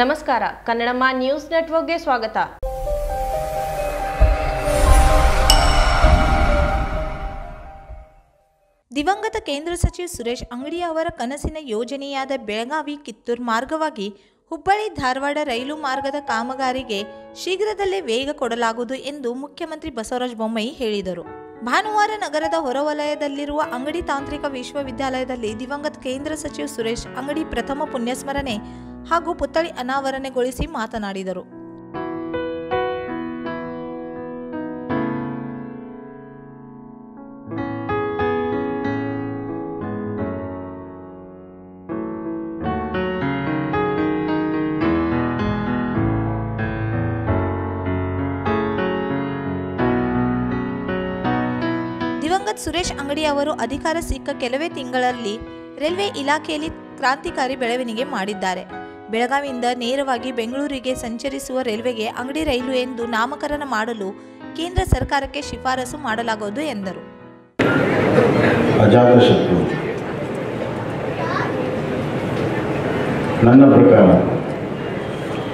ನಮಸ್ಕಾರ ಕನ್ನಡಮ್ಮ ನ್ಯೂಸ್ ನೆಟ್ವರ್ಕ್ಗೆ ಸ್ವಾಗತ. ದಿವಂಗತ ಕೇಂದ್ರ ಸಚಿವ ಸುರೇಶ್ ಅಂಗಡಿ ಅವರ ಕನಸಿನ ಯೋಜನೆಯಾದ ಬೆಳಗಾವಿ ಕಿತ್ತೂರು ಮಾರ್ಗವಾಗಿ ಹುಬ್ಬಳ್ಳಿ ಧಾರವಾಡ ರೈಲು ಮಾರ್ಗದ ಕಾಮಗಾರಿಗೆ ಶೀಘ್ರದಲ್ಲೇ ವೇಗ ಕೊಡಲಾಗುವುದು ಎಂದು ಮುಖ್ಯಮಂತ್ರಿ ಬಸವರಾಜ ಬೊಮ್ಮಾಯಿ ಹೇಳಿದರು. ಭಾನುವಾರ ನಗರದ ಹೊರವಲಯದಲ್ಲಿರುವ ಅಂಗಡಿ ತಾಂತ್ರಿಕ ವಿಶ್ವವಿದ್ಯಾಲಯದಲ್ಲಿ ದಿವಂಗತ ಕೇಂದ್ರ ಸಚಿವ ಸುರೇಶ್ ಅಂಗಡಿ ಪ್ರಥಮ ಪುಣ್ಯಸ್ಮರಣೆ ಹಾಗೂ ಪುತ್ಥಳಿ ಅನಾವರಣೆಗೊಳಿಸಿ ಮಾತನಾಡಿದರು. ದಿವಂಗತ ಸುರೇಶ್ ಅಂಗಡಿ ಅವರು ಅಧಿಕಾರ ಸಿಕ್ಕ ಕೆಲವೇ ತಿಂಗಳಲ್ಲಿ ರೈಲ್ವೆ ಇಲಾಖೆಯಲ್ಲಿ ಕ್ರಾಂತಿಕಾರಿ ಬೆಳವಣಿಗೆ ಮಾಡಿದ್ದಾರೆ. ಬೆಳಗಾವಿಯಿಂದ ನೇರವಾಗಿ ಬೆಂಗಳೂರಿಗೆ ಸಂಚರಿಸುವ ರೈಲ್ವೆಗೆ ಅಂಗಡಿ ರೈಲು ಎಂದು ನಾಮಕರಣ ಮಾಡಲು ಕೇಂದ್ರ ಸರ್ಕಾರಕ್ಕೆ ಶಿಫಾರಸು ಮಾಡಲಾಗುವುದು ಎಂದರು. ನನ್ನ ಪ್ರಕಾರ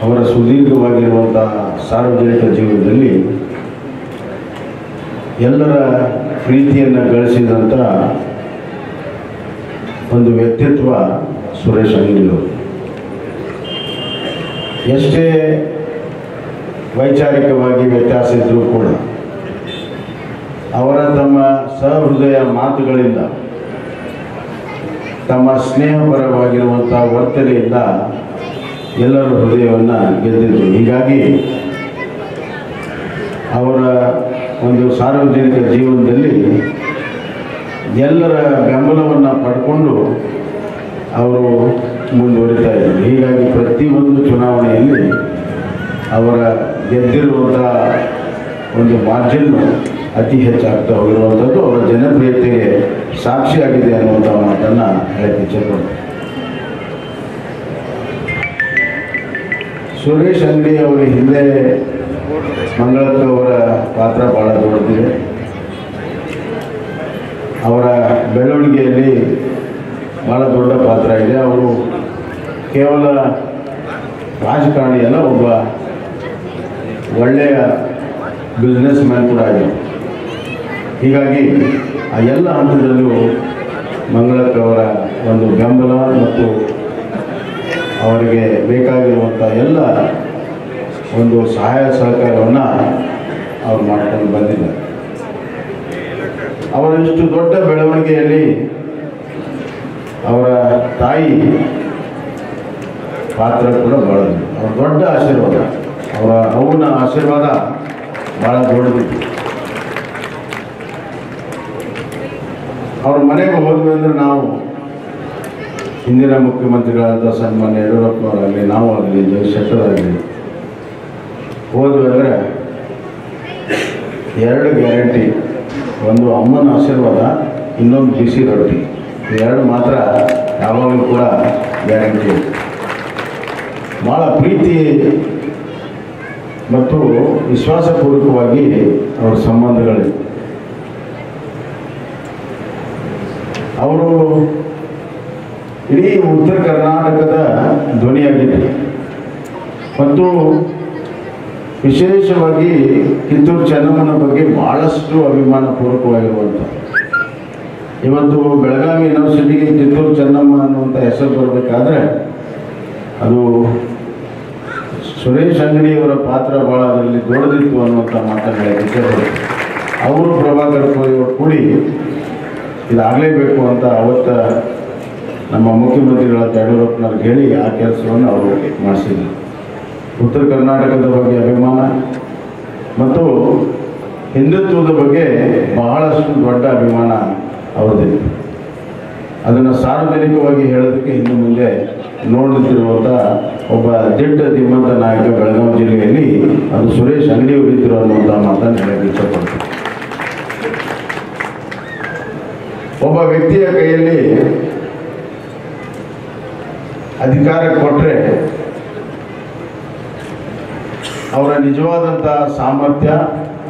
ಅವರ ಸುದೀರ್ಘವಾಗಿರುವಂತಹ ಸಾರ್ವಜನಿಕ ಜೀವನದಲ್ಲಿ ಎಲ್ಲರ ಪ್ರೀತಿಯನ್ನು ಗಳಿಸಿದಂಥ ಒಂದು ವ್ಯಕ್ತಿತ್ವ ಸುರೇಶ್ ಅಂಗಡಿಯವರು. ಎಷ್ಟೇ ವೈಚಾರಿಕವಾಗಿ ವ್ಯತ್ಯಾಸ ಇದ್ದರೂ ಕೂಡ ಅವರ ತಮ್ಮ ಸಹೃದಯ ಮಾತುಗಳಿಂದ, ತಮ್ಮ ಸ್ನೇಹಪರವಾಗಿರುವಂಥ ವರ್ತನೆಯಿಂದ ಎಲ್ಲರ ಹೃದಯವನ್ನು ಗೆದ್ದಿದ್ದರು. ಹೀಗಾಗಿ ಅವರ ಒಂದು ಸಾರ್ವಜನಿಕ ಜೀವನದಲ್ಲಿ ಎಲ್ಲರ ಬೆಂಬಲವನ್ನು ಪಡ್ಕೊಂಡು ಅವರು ಮುಂದುವರಿತಾ ಇದ್ದರು. ಹೀಗಾಗಿ ಪ್ರತಿಯೊಂದು ಚುನಾವಣೆಯಲ್ಲಿ ಅವರ ಗೆದ್ದಿರುವಂಥ ಒಂದು ಮಾರ್ಜಿನ್ನು ಅತಿ ಹೆಚ್ಚಾಗ್ತಾ ಹೋಗಿರುವಂಥದ್ದು ಅವರ ಜನಪ್ರಿಯತೆಗೆ ಸಾಕ್ಷಿಯಾಗಿದೆ ಅನ್ನುವಂಥ ಮಾತನ್ನು ಹೇಳಕ್ಕೆ ಇಚ್ಛೆಪಡ್ತಾರೆ. ಸುರೇಶ್ ಅಂಗಡಿ ಅವರ ಹಿಂದೆ ಮಂಗಳಪ್ಪ ಅವರ ಪಾತ್ರ ಭಾಳ ದೊಡ್ಡದಿದೆ. ಅವರ ಬೆಳವಣಿಗೆಯಲ್ಲಿ ಭಾಳ ದೊಡ್ಡ ಪಾತ್ರ ಇದೆ. ಅವರು ಕೇವಲ ರಾಜಕಾರಣಿಯಲ್ಲ, ಒಬ್ಬ ಒಳ್ಳೆಯ ಬಿಸ್ನೆಸ್ ಮ್ಯಾನ್ ಕೂಡ ಆಗಿದೆ. ಹೀಗಾಗಿ ಆ ಎಲ್ಲ ಹಂತದಲ್ಲೂ ಮಂಗಳಪ್ಪ ಅವರ ಒಂದು ಬೆಂಬಲ ಮತ್ತು ಅವರಿಗೆ ಬೇಕಾಗಿರುವಂಥ ಎಲ್ಲ ಒಂದು ಸಹಾಯ ಸಹಕಾರವನ್ನು ಅವ್ರು ಮಾಡ್ಕೊಂಡು ಬಂದಿದ್ದಾರೆ. ಅವರ ಇಷ್ಟು ದೊಡ್ಡ ಬೆಳವಣಿಗೆಯಲ್ಲಿ ಅವರ ತಾಯಿ ಪಾತ್ರ ಕೂಡ ಭಾಳ ಅವ್ರ ದೊಡ್ಡ ಆಶೀರ್ವಾದ, ಅವನ ಆಶೀರ್ವಾದ ಭಾಳ ದೊಡ್ಡದಿತ್ತು. ಅವ್ರ ಮನೆಗೆ ಹೋದ್ವಿ ಅಂದರೆ ನಾವು ಹಿಂದಿನ ಮುಖ್ಯಮಂತ್ರಿಗಳಾದ ಸನ್ಮಾನ್ಯ ಯಡಿಯೂರಪ್ಪನವರಾಗಲಿ, ನಾವು ಆಗಲಿ, ಜಗಶೆಟ್ಟರಾಗಲಿ ಹೋದರೆ ಎರಡು ಗ್ಯಾರಂಟಿ, ಒಂದು ಅಮ್ಮನ ಆಶೀರ್ವಾದ, ಇನ್ನೊಂದು ಬಿಸಿ ರೊಟ್ಟಿ, ಎರಡು ಮಾತ್ರ ಯಾವಾಗಲೂ ಕೂಡ ಗ್ಯಾರಂಟಿ. ಭಾಳ ಪ್ರೀತಿ ಮತ್ತು ವಿಶ್ವಾಸಪೂರ್ವಕವಾಗಿ ಅವ್ರ ಸಂಬಂಧಗಳಿವೆ. ಅವರು ಇಡೀ ಉತ್ತರ ಕರ್ನಾಟಕದ ಧ್ವನಿಯಾಗಿದ್ದರು ಮತ್ತು ವಿಶೇಷವಾಗಿ ಕಿತ್ತೂರು ಚೆನ್ನಮ್ಮನ ಬಗ್ಗೆ ಭಾಳಷ್ಟು ಅಭಿಮಾನಪೂರ್ವಕವಾಗಿರುವಂಥ. ಇವತ್ತು ಬೆಳಗಾವಿ ಯೂನಿವರ್ಸಿಟಿಗೆ ಕಿತ್ತೂರು ಚೆನ್ನಮ್ಮ ಅನ್ನುವಂಥ ಹೆಸರು ಬರಬೇಕಾದ್ರೆ ಅದು ಸುರೇಶ್ ಅಂಗಡಿಯವರ ಪಾತ್ರ ಭಾಳ ಅದರಲ್ಲಿ ದೊಡ್ಡದಿತ್ತು ಅನ್ನುವಂಥ ಮಾತನಾಡಿದ್ದೆ. ಅವರು ಪ್ರಭಾಕರ್ ಕೂಡಿ ಇದಾಗಲೇಬೇಕು ಅಂತ ಅವತ್ತು ನಮ್ಮ ಮುಖ್ಯಮಂತ್ರಿಗಳಾದ ಯಡಿಯೂರಪ್ಪನವ್ರಿಗೆ ಹೇಳಿ ಆ ಕೆಲಸವನ್ನು ಅವರು ಮಾಡಿಸಿದರು. ಉತ್ತರ ಕರ್ನಾಟಕದ ಬಗ್ಗೆ ಅಭಿಮಾನ ಮತ್ತು ಹಿಂದುತ್ವದ ಬಗ್ಗೆ ಬಹಳಷ್ಟು ದೊಡ್ಡ ಅಭಿಮಾನ ಅವರದಿದೆ. ಅದನ್ನು ಸಾರ್ವಜನಿಕವಾಗಿ ಹೇಳೋದಕ್ಕೆ ಇನ್ನು ಮುಂದೆ ನೋಡುತ್ತಿರುವಂಥ ಒಬ್ಬ ದಿಟ್ಟ ದಿಮ್ಮಂತ ನಾಯಕ ಬೆಳಗಾವಿ ಜಿಲ್ಲೆಯಲ್ಲಿ ಅದು ಸುರೇಶ್ ಅಂಗಡಿಯವರಿದ್ದರು ಅನ್ನುವಂಥ ಮಾತನ್ನು ಹೇಳಕ್ಕೆ ಇಚ್ಛೆಪಡ್ತೀನಿ. ಒಬ್ಬ ವ್ಯಕ್ತಿಯ ಕೈಯಲ್ಲಿ ಅಧಿಕಾರ ಕೊಟ್ಟರೆ ಅವರ ನಿಜವಾದಂಥ ಸಾಮರ್ಥ್ಯ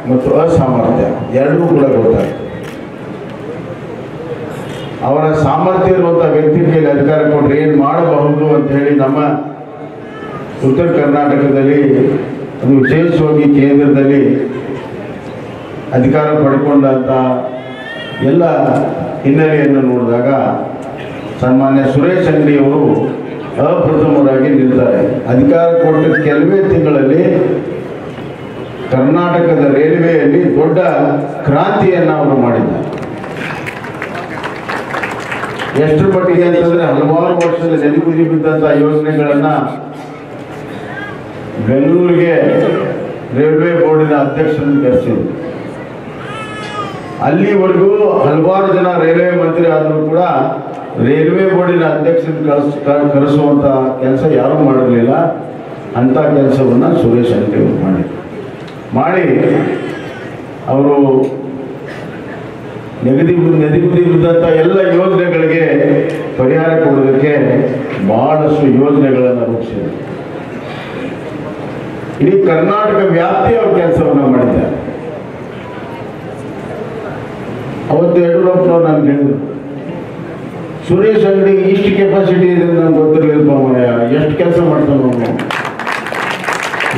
ಮತ್ತು ಅಸಾಮರ್ಥ್ಯ ಎರಡೂ ಕೂಡ ಗೊತ್ತಾಗ್ತದೆ. ಅವರ ಸಾಮರ್ಥ್ಯ ಇರುವಂಥ ವ್ಯಕ್ತಿಗೆ ಅಧಿಕಾರ ಕೊಟ್ಟರೆ ಏನು ಮಾಡಬಹುದು ಅಂತ ಹೇಳಿ ನಮ್ಮ उत्तर कर्नाटकदल्ली ಅದು ವಿಶೇಷವಾಗಿ ಕೇಂದ್ರದಲ್ಲಿ ಅಧಿಕಾರ ಪಡೆಕೊಂಡಂತ ಎಲ್ಲ ಹಿನ್ನೆಲೆಯನ್ನು ನೋಡಿದಾಗ ಸನ್ಮಾನ್ಯ ಸುರೇಶ್ ಅಂಗಡಿ ಅವರು ಅಪ್ರಥಮವಾಗಿ ನಿಲ್ತಾರೆ. ಅಧಿಕಾರ ಕೊಟ್ಟ ಕೆಲವೇ ತಿಂಗಳಲ್ಲಿ ಕರ್ನಾಟಕದ ರೈಲ್ವೆಯಲ್ಲಿ ದೊಡ್ಡ ಕ್ರಾಂತಿಯನ್ನು ಅವರು ಮಾಡಿದ್ದಾರೆ. ಎಷ್ಟು ಪಟ್ಟಿಗೆ ಅಂತಂದ್ರೆ ಹಲವಾರು ವರ್ಷಗಳ ಜನಿಗುರಿ ಬಿದ್ದಂತ ಯೋಜನೆಗಳನ್ನು ಬೆಂಗಳೂರಿಗೆ ರೈಲ್ವೆ ಬೋರ್ಡಿನ ಅಧ್ಯಕ್ಷರನ್ನು ಕರೆಸಿದ್ರು. ಅಲ್ಲಿವರೆಗೂ ಹಲವಾರು ಜನ ರೈಲ್ವೆ ಮಂತ್ರಿ ಆದರೂ ಕೂಡ ರೈಲ್ವೆ ಬೋರ್ಡಿನ ಅಧ್ಯಕ್ಷರನ್ನು ಕರೆಸುವಂತ ಕೆಲಸ ಯಾರೂ ಮಾಡಿರಲಿಲ್ಲ. ಅಂತ ಕೆಲಸವನ್ನು ಸುರೇಶ್ ಅಂಗಡಿ ಮಾಡಿ ಅವರು ನಿಗದಿ ಬಿದ್ದಂಥ ಎಲ್ಲ ಯೋಜನೆಗಳಿಗೆ ಪರಿಹಾರ ಕೊಡೋದಕ್ಕೆ ಬಹಳಷ್ಟು ಯೋಜನೆಗಳನ್ನು ರೂಪಿಸಿದರು. ಇಡೀ ಕರ್ನಾಟಕ ವ್ಯಾಪ್ತಿ ಅವರು ಕೆಲಸವನ್ನು ಮಾಡಿದ್ದಾರೆ. ಅವತ್ತು ಯಡಿಯೂರಪ್ಪನವ್ರು ನಾನು ಹೇಳಿದ್ರು, ಸುರೇಶ್ ಅಂಗಡಿ ಇಷ್ಟು ಕೆಪಾಸಿಟಿ ಇದೆ ನಾನು ಗೊತ್ತಿರಲಿಲ್ಲ, ಎಷ್ಟು ಕೆಲಸ ಮಾಡ್ತಾನೆ ಅವನು,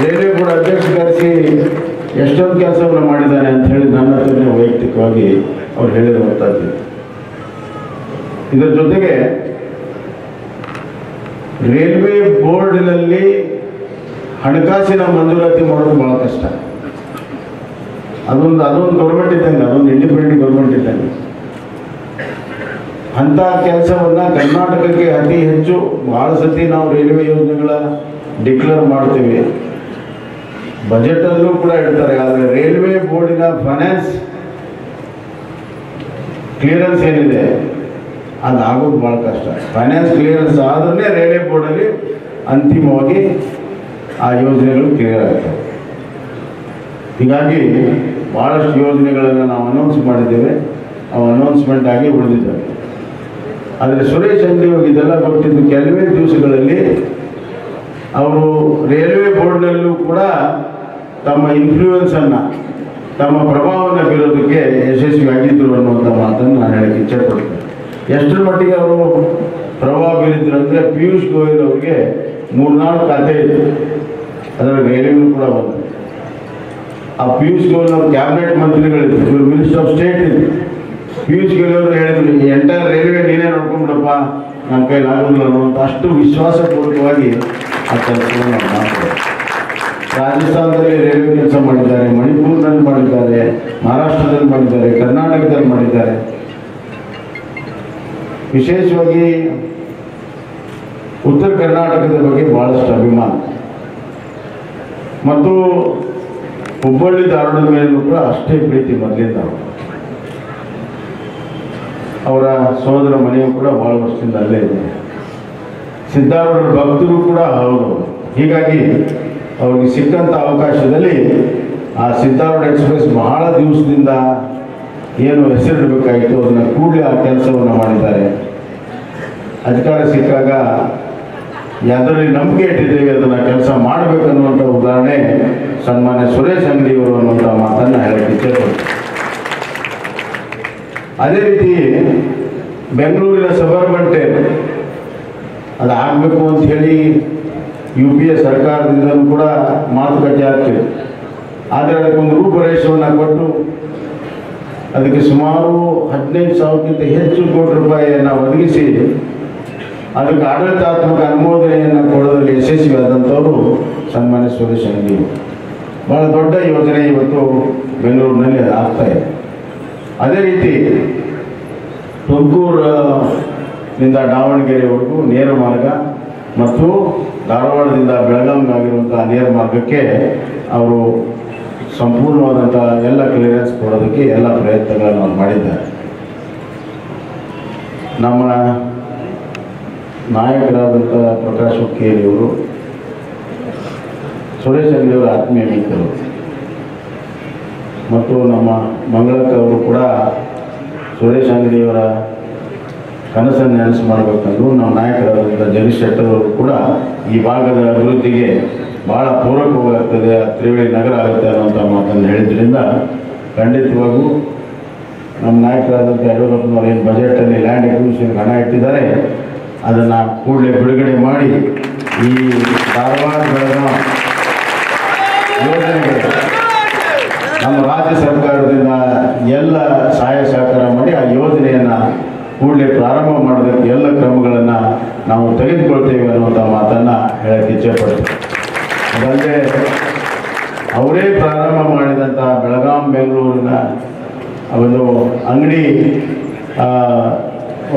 ರೈಲ್ವೆ ಬೋರ್ಡ್ ಅಧ್ಯಕ್ಷ ಕರೆಸಿ ಎಷ್ಟೊಂದು ಕೆಲಸವನ್ನು ಮಾಡಿದ್ದಾನೆ ಅಂತ ಹೇಳಿ ನನ್ನ ಹತ್ರನೇ ವೈಯಕ್ತಿಕವಾಗಿ ಅವ್ರು ಹೇಳಿರುವಂಥದ್ದು. ಇದರ ಜೊತೆಗೆ ರೈಲ್ವೆ ಬೋರ್ಡಿನಲ್ಲಿ ಹಣಕಾಸಿನ ಮಂಜೂರಾತಿ ಮಾಡೋದು ಭಾಳ ಕಷ್ಟ. ಅದೊಂದು ಗೌರ್ಮೆಂಟ್ ಇದ್ದಂಗೆ, ಅದೊಂದು ಇಂಡಿಪೆಂಡೆಂಟ್ ಗೌರ್ಮೆಂಟ್ ಇದ್ದಂಗೆ. ಅಂಥ ಕೆಲಸವನ್ನು ಕರ್ನಾಟಕಕ್ಕೆ ಅತಿ ಹೆಚ್ಚು ಭಾಳ ಸತಿ ನಾವು ರೈಲ್ವೆ ಯೋಜನೆಗಳ ಡಿಕ್ಲೇರ್ ಮಾಡ್ತೀವಿ, ಬಜೆಟಲ್ಲೂ ಕೂಡ ಇಡ್ತಾರೆ. ಆದರೆ ರೈಲ್ವೆ ಬೋರ್ಡಿನ ಫೈನಾನ್ಸ್ ಕ್ಲಿಯರೆನ್ಸ್ ಏನಿದೆ ಅದು ಆಗೋದು ಭಾಳ ಕಷ್ಟ. ಫೈನಾನ್ಸ್ ಕ್ಲಿಯರೆನ್ಸ್ ಆದ್ರೆ ರೈಲ್ವೆ ಬೋರ್ಡಲ್ಲಿ ಅಂತಿಮವಾಗಿ ಆ ಯೋಜನೆಗಳು ಕ್ಲಿಯರ್ ಆಗ್ತವೆ. ಹೀಗಾಗಿ ಭಾಳಷ್ಟು ಯೋಜನೆಗಳನ್ನು ನಾವು ಅನೌನ್ಸ್ ಮಾಡಿದ್ದೇವೆ, ಅವು ಅನೌನ್ಸ್ಮೆಂಟ್ ಆಗಿ ಉಳಿದಿದ್ದಾವೆ. ಆದರೆ ಸುರೇಶ್ ಅಂಗಡಿ ಅವರು ಇದೆಲ್ಲ ಗೊತ್ತಿದ್ದು ಕೆಲವೇ ದಿವಸಗಳಲ್ಲಿ ಅವರು ರೈಲ್ವೆ ಬೋರ್ಡ್ನಲ್ಲೂ ಕೂಡ ತಮ್ಮ ಇನ್ಫ್ಲೂಯೆನ್ಸನ್ನು, ತಮ್ಮ ಪ್ರಭಾವವನ್ನು ಬೀರೋದಕ್ಕೆ ಯಶಸ್ವಿಯಾಗಿದ್ದರು ಅನ್ನುವಂಥ ಮಾತನ್ನು ನಾನು ಹೇಳಕ್ಕೆ ಇಚ್ಛೆಪಡ್ತೇನೆ. ಎಷ್ಟರ ಮಟ್ಟಿಗೆ ಅವರು ಪ್ರಭಾವ ಬೀರಿದ್ರು ಅಂದರೆ, ಪಿಯೂಷ್ ಗೋಯಲ್ ಅವ್ರಿಗೆ 3-4 ಖಾತೆ ಇತ್ತು, ಅದರ ರೈಲ್ವೆನೂ ಕೂಡ ಒಂದು. ಆ ಪಿಯೂಷ್ ಗೋಯಲ್ ಅವ್ರ ಕ್ಯಾಬಿನೆಟ್ ಮಂತ್ರಿಗಳಿದ್ರು, ಇವರು ಮಿನಿಸ್ಟರ್ ಆಫ್ ಸ್ಟೇಟ್ ಇದ್ರು. ಪಿಯೂಷ್ ಗೋಯಲ್ ಅವರು ಹೇಳಿದ್ರು, ಈ ಎಂಟೈರ್ ರೈಲ್ವೆ ನೀನೇ ನೋಡ್ಕೊಂಡ್ಬಿಡಪ್ಪ, ನಮ್ಮ ಕೈಲಾಗೋದಿಲ್ಲ ಅನ್ನುವಂಥ ಅಷ್ಟು ವಿಶ್ವಾಸಪೂರ್ವಕವಾಗಿ ಆ ಕೆಲಸವನ್ನು ಮಾಡ್ತಾರೆ. ರಾಜಸ್ಥಾನದಲ್ಲಿ ರೈಲ್ವೆ ಕೆಲಸ ಮಾಡಿದ್ದಾರೆ, ಮಣಿಪುರದಲ್ಲಿ ಮಾಡಿದ್ದಾರೆ, ಮಹಾರಾಷ್ಟ್ರದಲ್ಲಿ ಮಾಡಿದ್ದಾರೆ, ಕರ್ನಾಟಕದಲ್ಲಿ ಮಾಡಿದ್ದಾರೆ. ವಿಶೇಷವಾಗಿ ಉತ್ತರ ಕರ್ನಾಟಕದ ಬಗ್ಗೆ ಭಾಳಷ್ಟು ಅಭಿಮಾನ, ಮತ್ತು ಹುಬ್ಬಳ್ಳಿ ಧಾರವಾಡದ ಮೇಲೂ ಕೂಡ ಅಷ್ಟೇ ಪ್ರೀತಿ ಮೊದಲಿಂದ. ಅವರ ಸೋದರ ಮನೆಯು ಕೂಡ ಭಾಳ ವರ್ಷದಿಂದ ಅಲ್ಲೇ ಇದೆ. ಸಿದ್ದಾರೂಢರ ಭಕ್ತರು ಕೂಡ ಅವರು. ಹೀಗಾಗಿ ಅವ್ರಿಗೆ ಸಿಕ್ಕಂಥ ಅವಕಾಶದಲ್ಲಿ ಆ ಸಿದ್ದಾರೂಢ ಎಕ್ಸ್ಪ್ರೆಸ್ ಬಹಳ ದಿವಸದಿಂದ ಏನು ಹೆಸರಿಡಬೇಕಾಗಿತ್ತು ಅದನ್ನು ಕೂಡಲೇ ಆ ಕೆಲಸವನ್ನು ಮಾಡಿದ್ದಾರೆ. ಅಧಿಕಾರ ಸಿಕ್ಕಾಗ ಯಾವುದರಲ್ಲಿ ನಂಬಿಕೆ ಇಟ್ಟಿದ್ದೇವೆ ಅದನ್ನು ಕೆಲಸ ಮಾಡಬೇಕನ್ನುವಂಥ ಉದಾಹರಣೆ ಸನ್ಮಾನ್ಯ ಸುರೇಶ್ ಅಂಗಡಿಯವರು ಅನ್ನುವಂಥ ಮಾತನ್ನು ಹೇಳಲಿಕ್ಕೆ. ಅದೇ ರೀತಿ ಬೆಂಗಳೂರಿನ ಸಬರ್ಬನ್ ಟ್ರೈನ್ ಅದಾಗಬೇಕು ಅಂಥೇಳಿ ಯು ಪಿ ಎ ಸರ್ಕಾರದಿಂದಲೂ ಕೂಡ ಮಾತುಕತೆ ಆಗ್ತಿದೆ. ಆದರೆ ಅದಕ್ಕೊಂದು ರೂಪುರೇಷವನ್ನು ಕೊಟ್ಟು ಅದಕ್ಕೆ ಸುಮಾರು 15,000ಕ್ಕಿಂತ ಹೆಚ್ಚು ಕೋಟಿ ರೂಪಾಯಿಯನ್ನು ಒದಗಿಸಿ ಅದಕ್ಕೆ ಆಡಳಿತಾತ್ಮಕ ಅನುಮೋದನೆಯನ್ನು ಕೊಡೋದ್ರಲ್ಲಿ ಯಶಸ್ವಿಯಾದಂಥವರು ಸನ್ಮಾನ್ಯ ಸುರೇಶ್ ಅಂಗಡಿ. ಭಾಳ ದೊಡ್ಡ ಯೋಜನೆ ಇವತ್ತು ಬೆಂಗಳೂರಿನಲ್ಲಿ ಆಗ್ತಾಯಿದೆ. ಅದೇ ರೀತಿ ತುಮಕೂರಿನಿಂದ ದಾವಣಗೆರೆವರೆಗೂ ನೇರ ಮಾರ್ಗ, ಮತ್ತು ಧಾರವಾಡದಿಂದ ಬೆಳಗಾವಿಗಾಗಿರುವಂಥ ನೇರ ಮಾರ್ಗಕ್ಕೆ ಅವರು ಸಂಪೂರ್ಣವಾದಂಥ ಎಲ್ಲ ಕ್ಲಿಯರೆನ್ಸ್ ಕೊಡೋದಕ್ಕೆ ಎಲ್ಲ ಪ್ರಯತ್ನಗಳನ್ನು ಅವರು ಮಾಡಿದ್ದಾರೆ. ನಮ್ಮ ನಾಯಕರಾದಂಥ ಪ್ರಕಾಶ್ ಹುಕ್ಕೇರಿಯವರು ಸುರೇಶ್ ಅಂಗಡಿಯವರ ಆತ್ಮೀಯ ಮಿತ್ರರು, ಮತ್ತು ನಮ್ಮ ಮಂಗಳಕ್ಕ ಅವರು ಕೂಡ ಸುರೇಶ್ ಅಂಗಡಿಯವರ ಕನಸನ್ನು ನೆನಸು ಮಾಡಬೇಕಂದ್ರು ನಮ್ಮ ನಾಯಕರಾದಂಥ ಜಗದೀಶ್ ಶೆಟ್ಟರ್ ಅವರು ಕೂಡ ಈ ಭಾಗದ ಅಭಿವೃದ್ಧಿಗೆ ಭಾಳ ಪೂರಕವಾಗ್ತದೆ, ತ್ರಿವೇಳಿ ನಗರ ಆಗುತ್ತೆ ಅನ್ನೋಂಥ ಮಾತನ್ನು ಹೇಳಿದ್ರಿಂದ ಖಂಡಿತವಾಗೂ ನಮ್ಮ ನಾಯಕರಾದಂಥ ಯಡಿಯೂರಪ್ಪನವರು ಏನು ಬಜೆಟಲ್ಲಿ ಲ್ಯಾಂಡ್ ಎಕ್ವಿಸಿಷನ್ಗೆ ಹಣ ಇಟ್ಟಿದ್ದಾರೆ ಅದನ್ನು ಕೂಡಲೇ ಬಿಡುಗಡೆ ಮಾಡಿ धारवाड़ बेळगाव योजने नम राज्य सरकार सहाय सहकार माडि आ योजन कूडले प्रारंभ माडोदक्के एल्ल क्रमगळन्न नावु तेगेदुकोळ्ळुत्तेवे अन्नुवंत मातन्न हेळके इच्छेपड्तीनि। अदल्लदे अवरे प्रारंभ माडिदंत बेळगाव बेंगळूरिन ओंदु अंगडि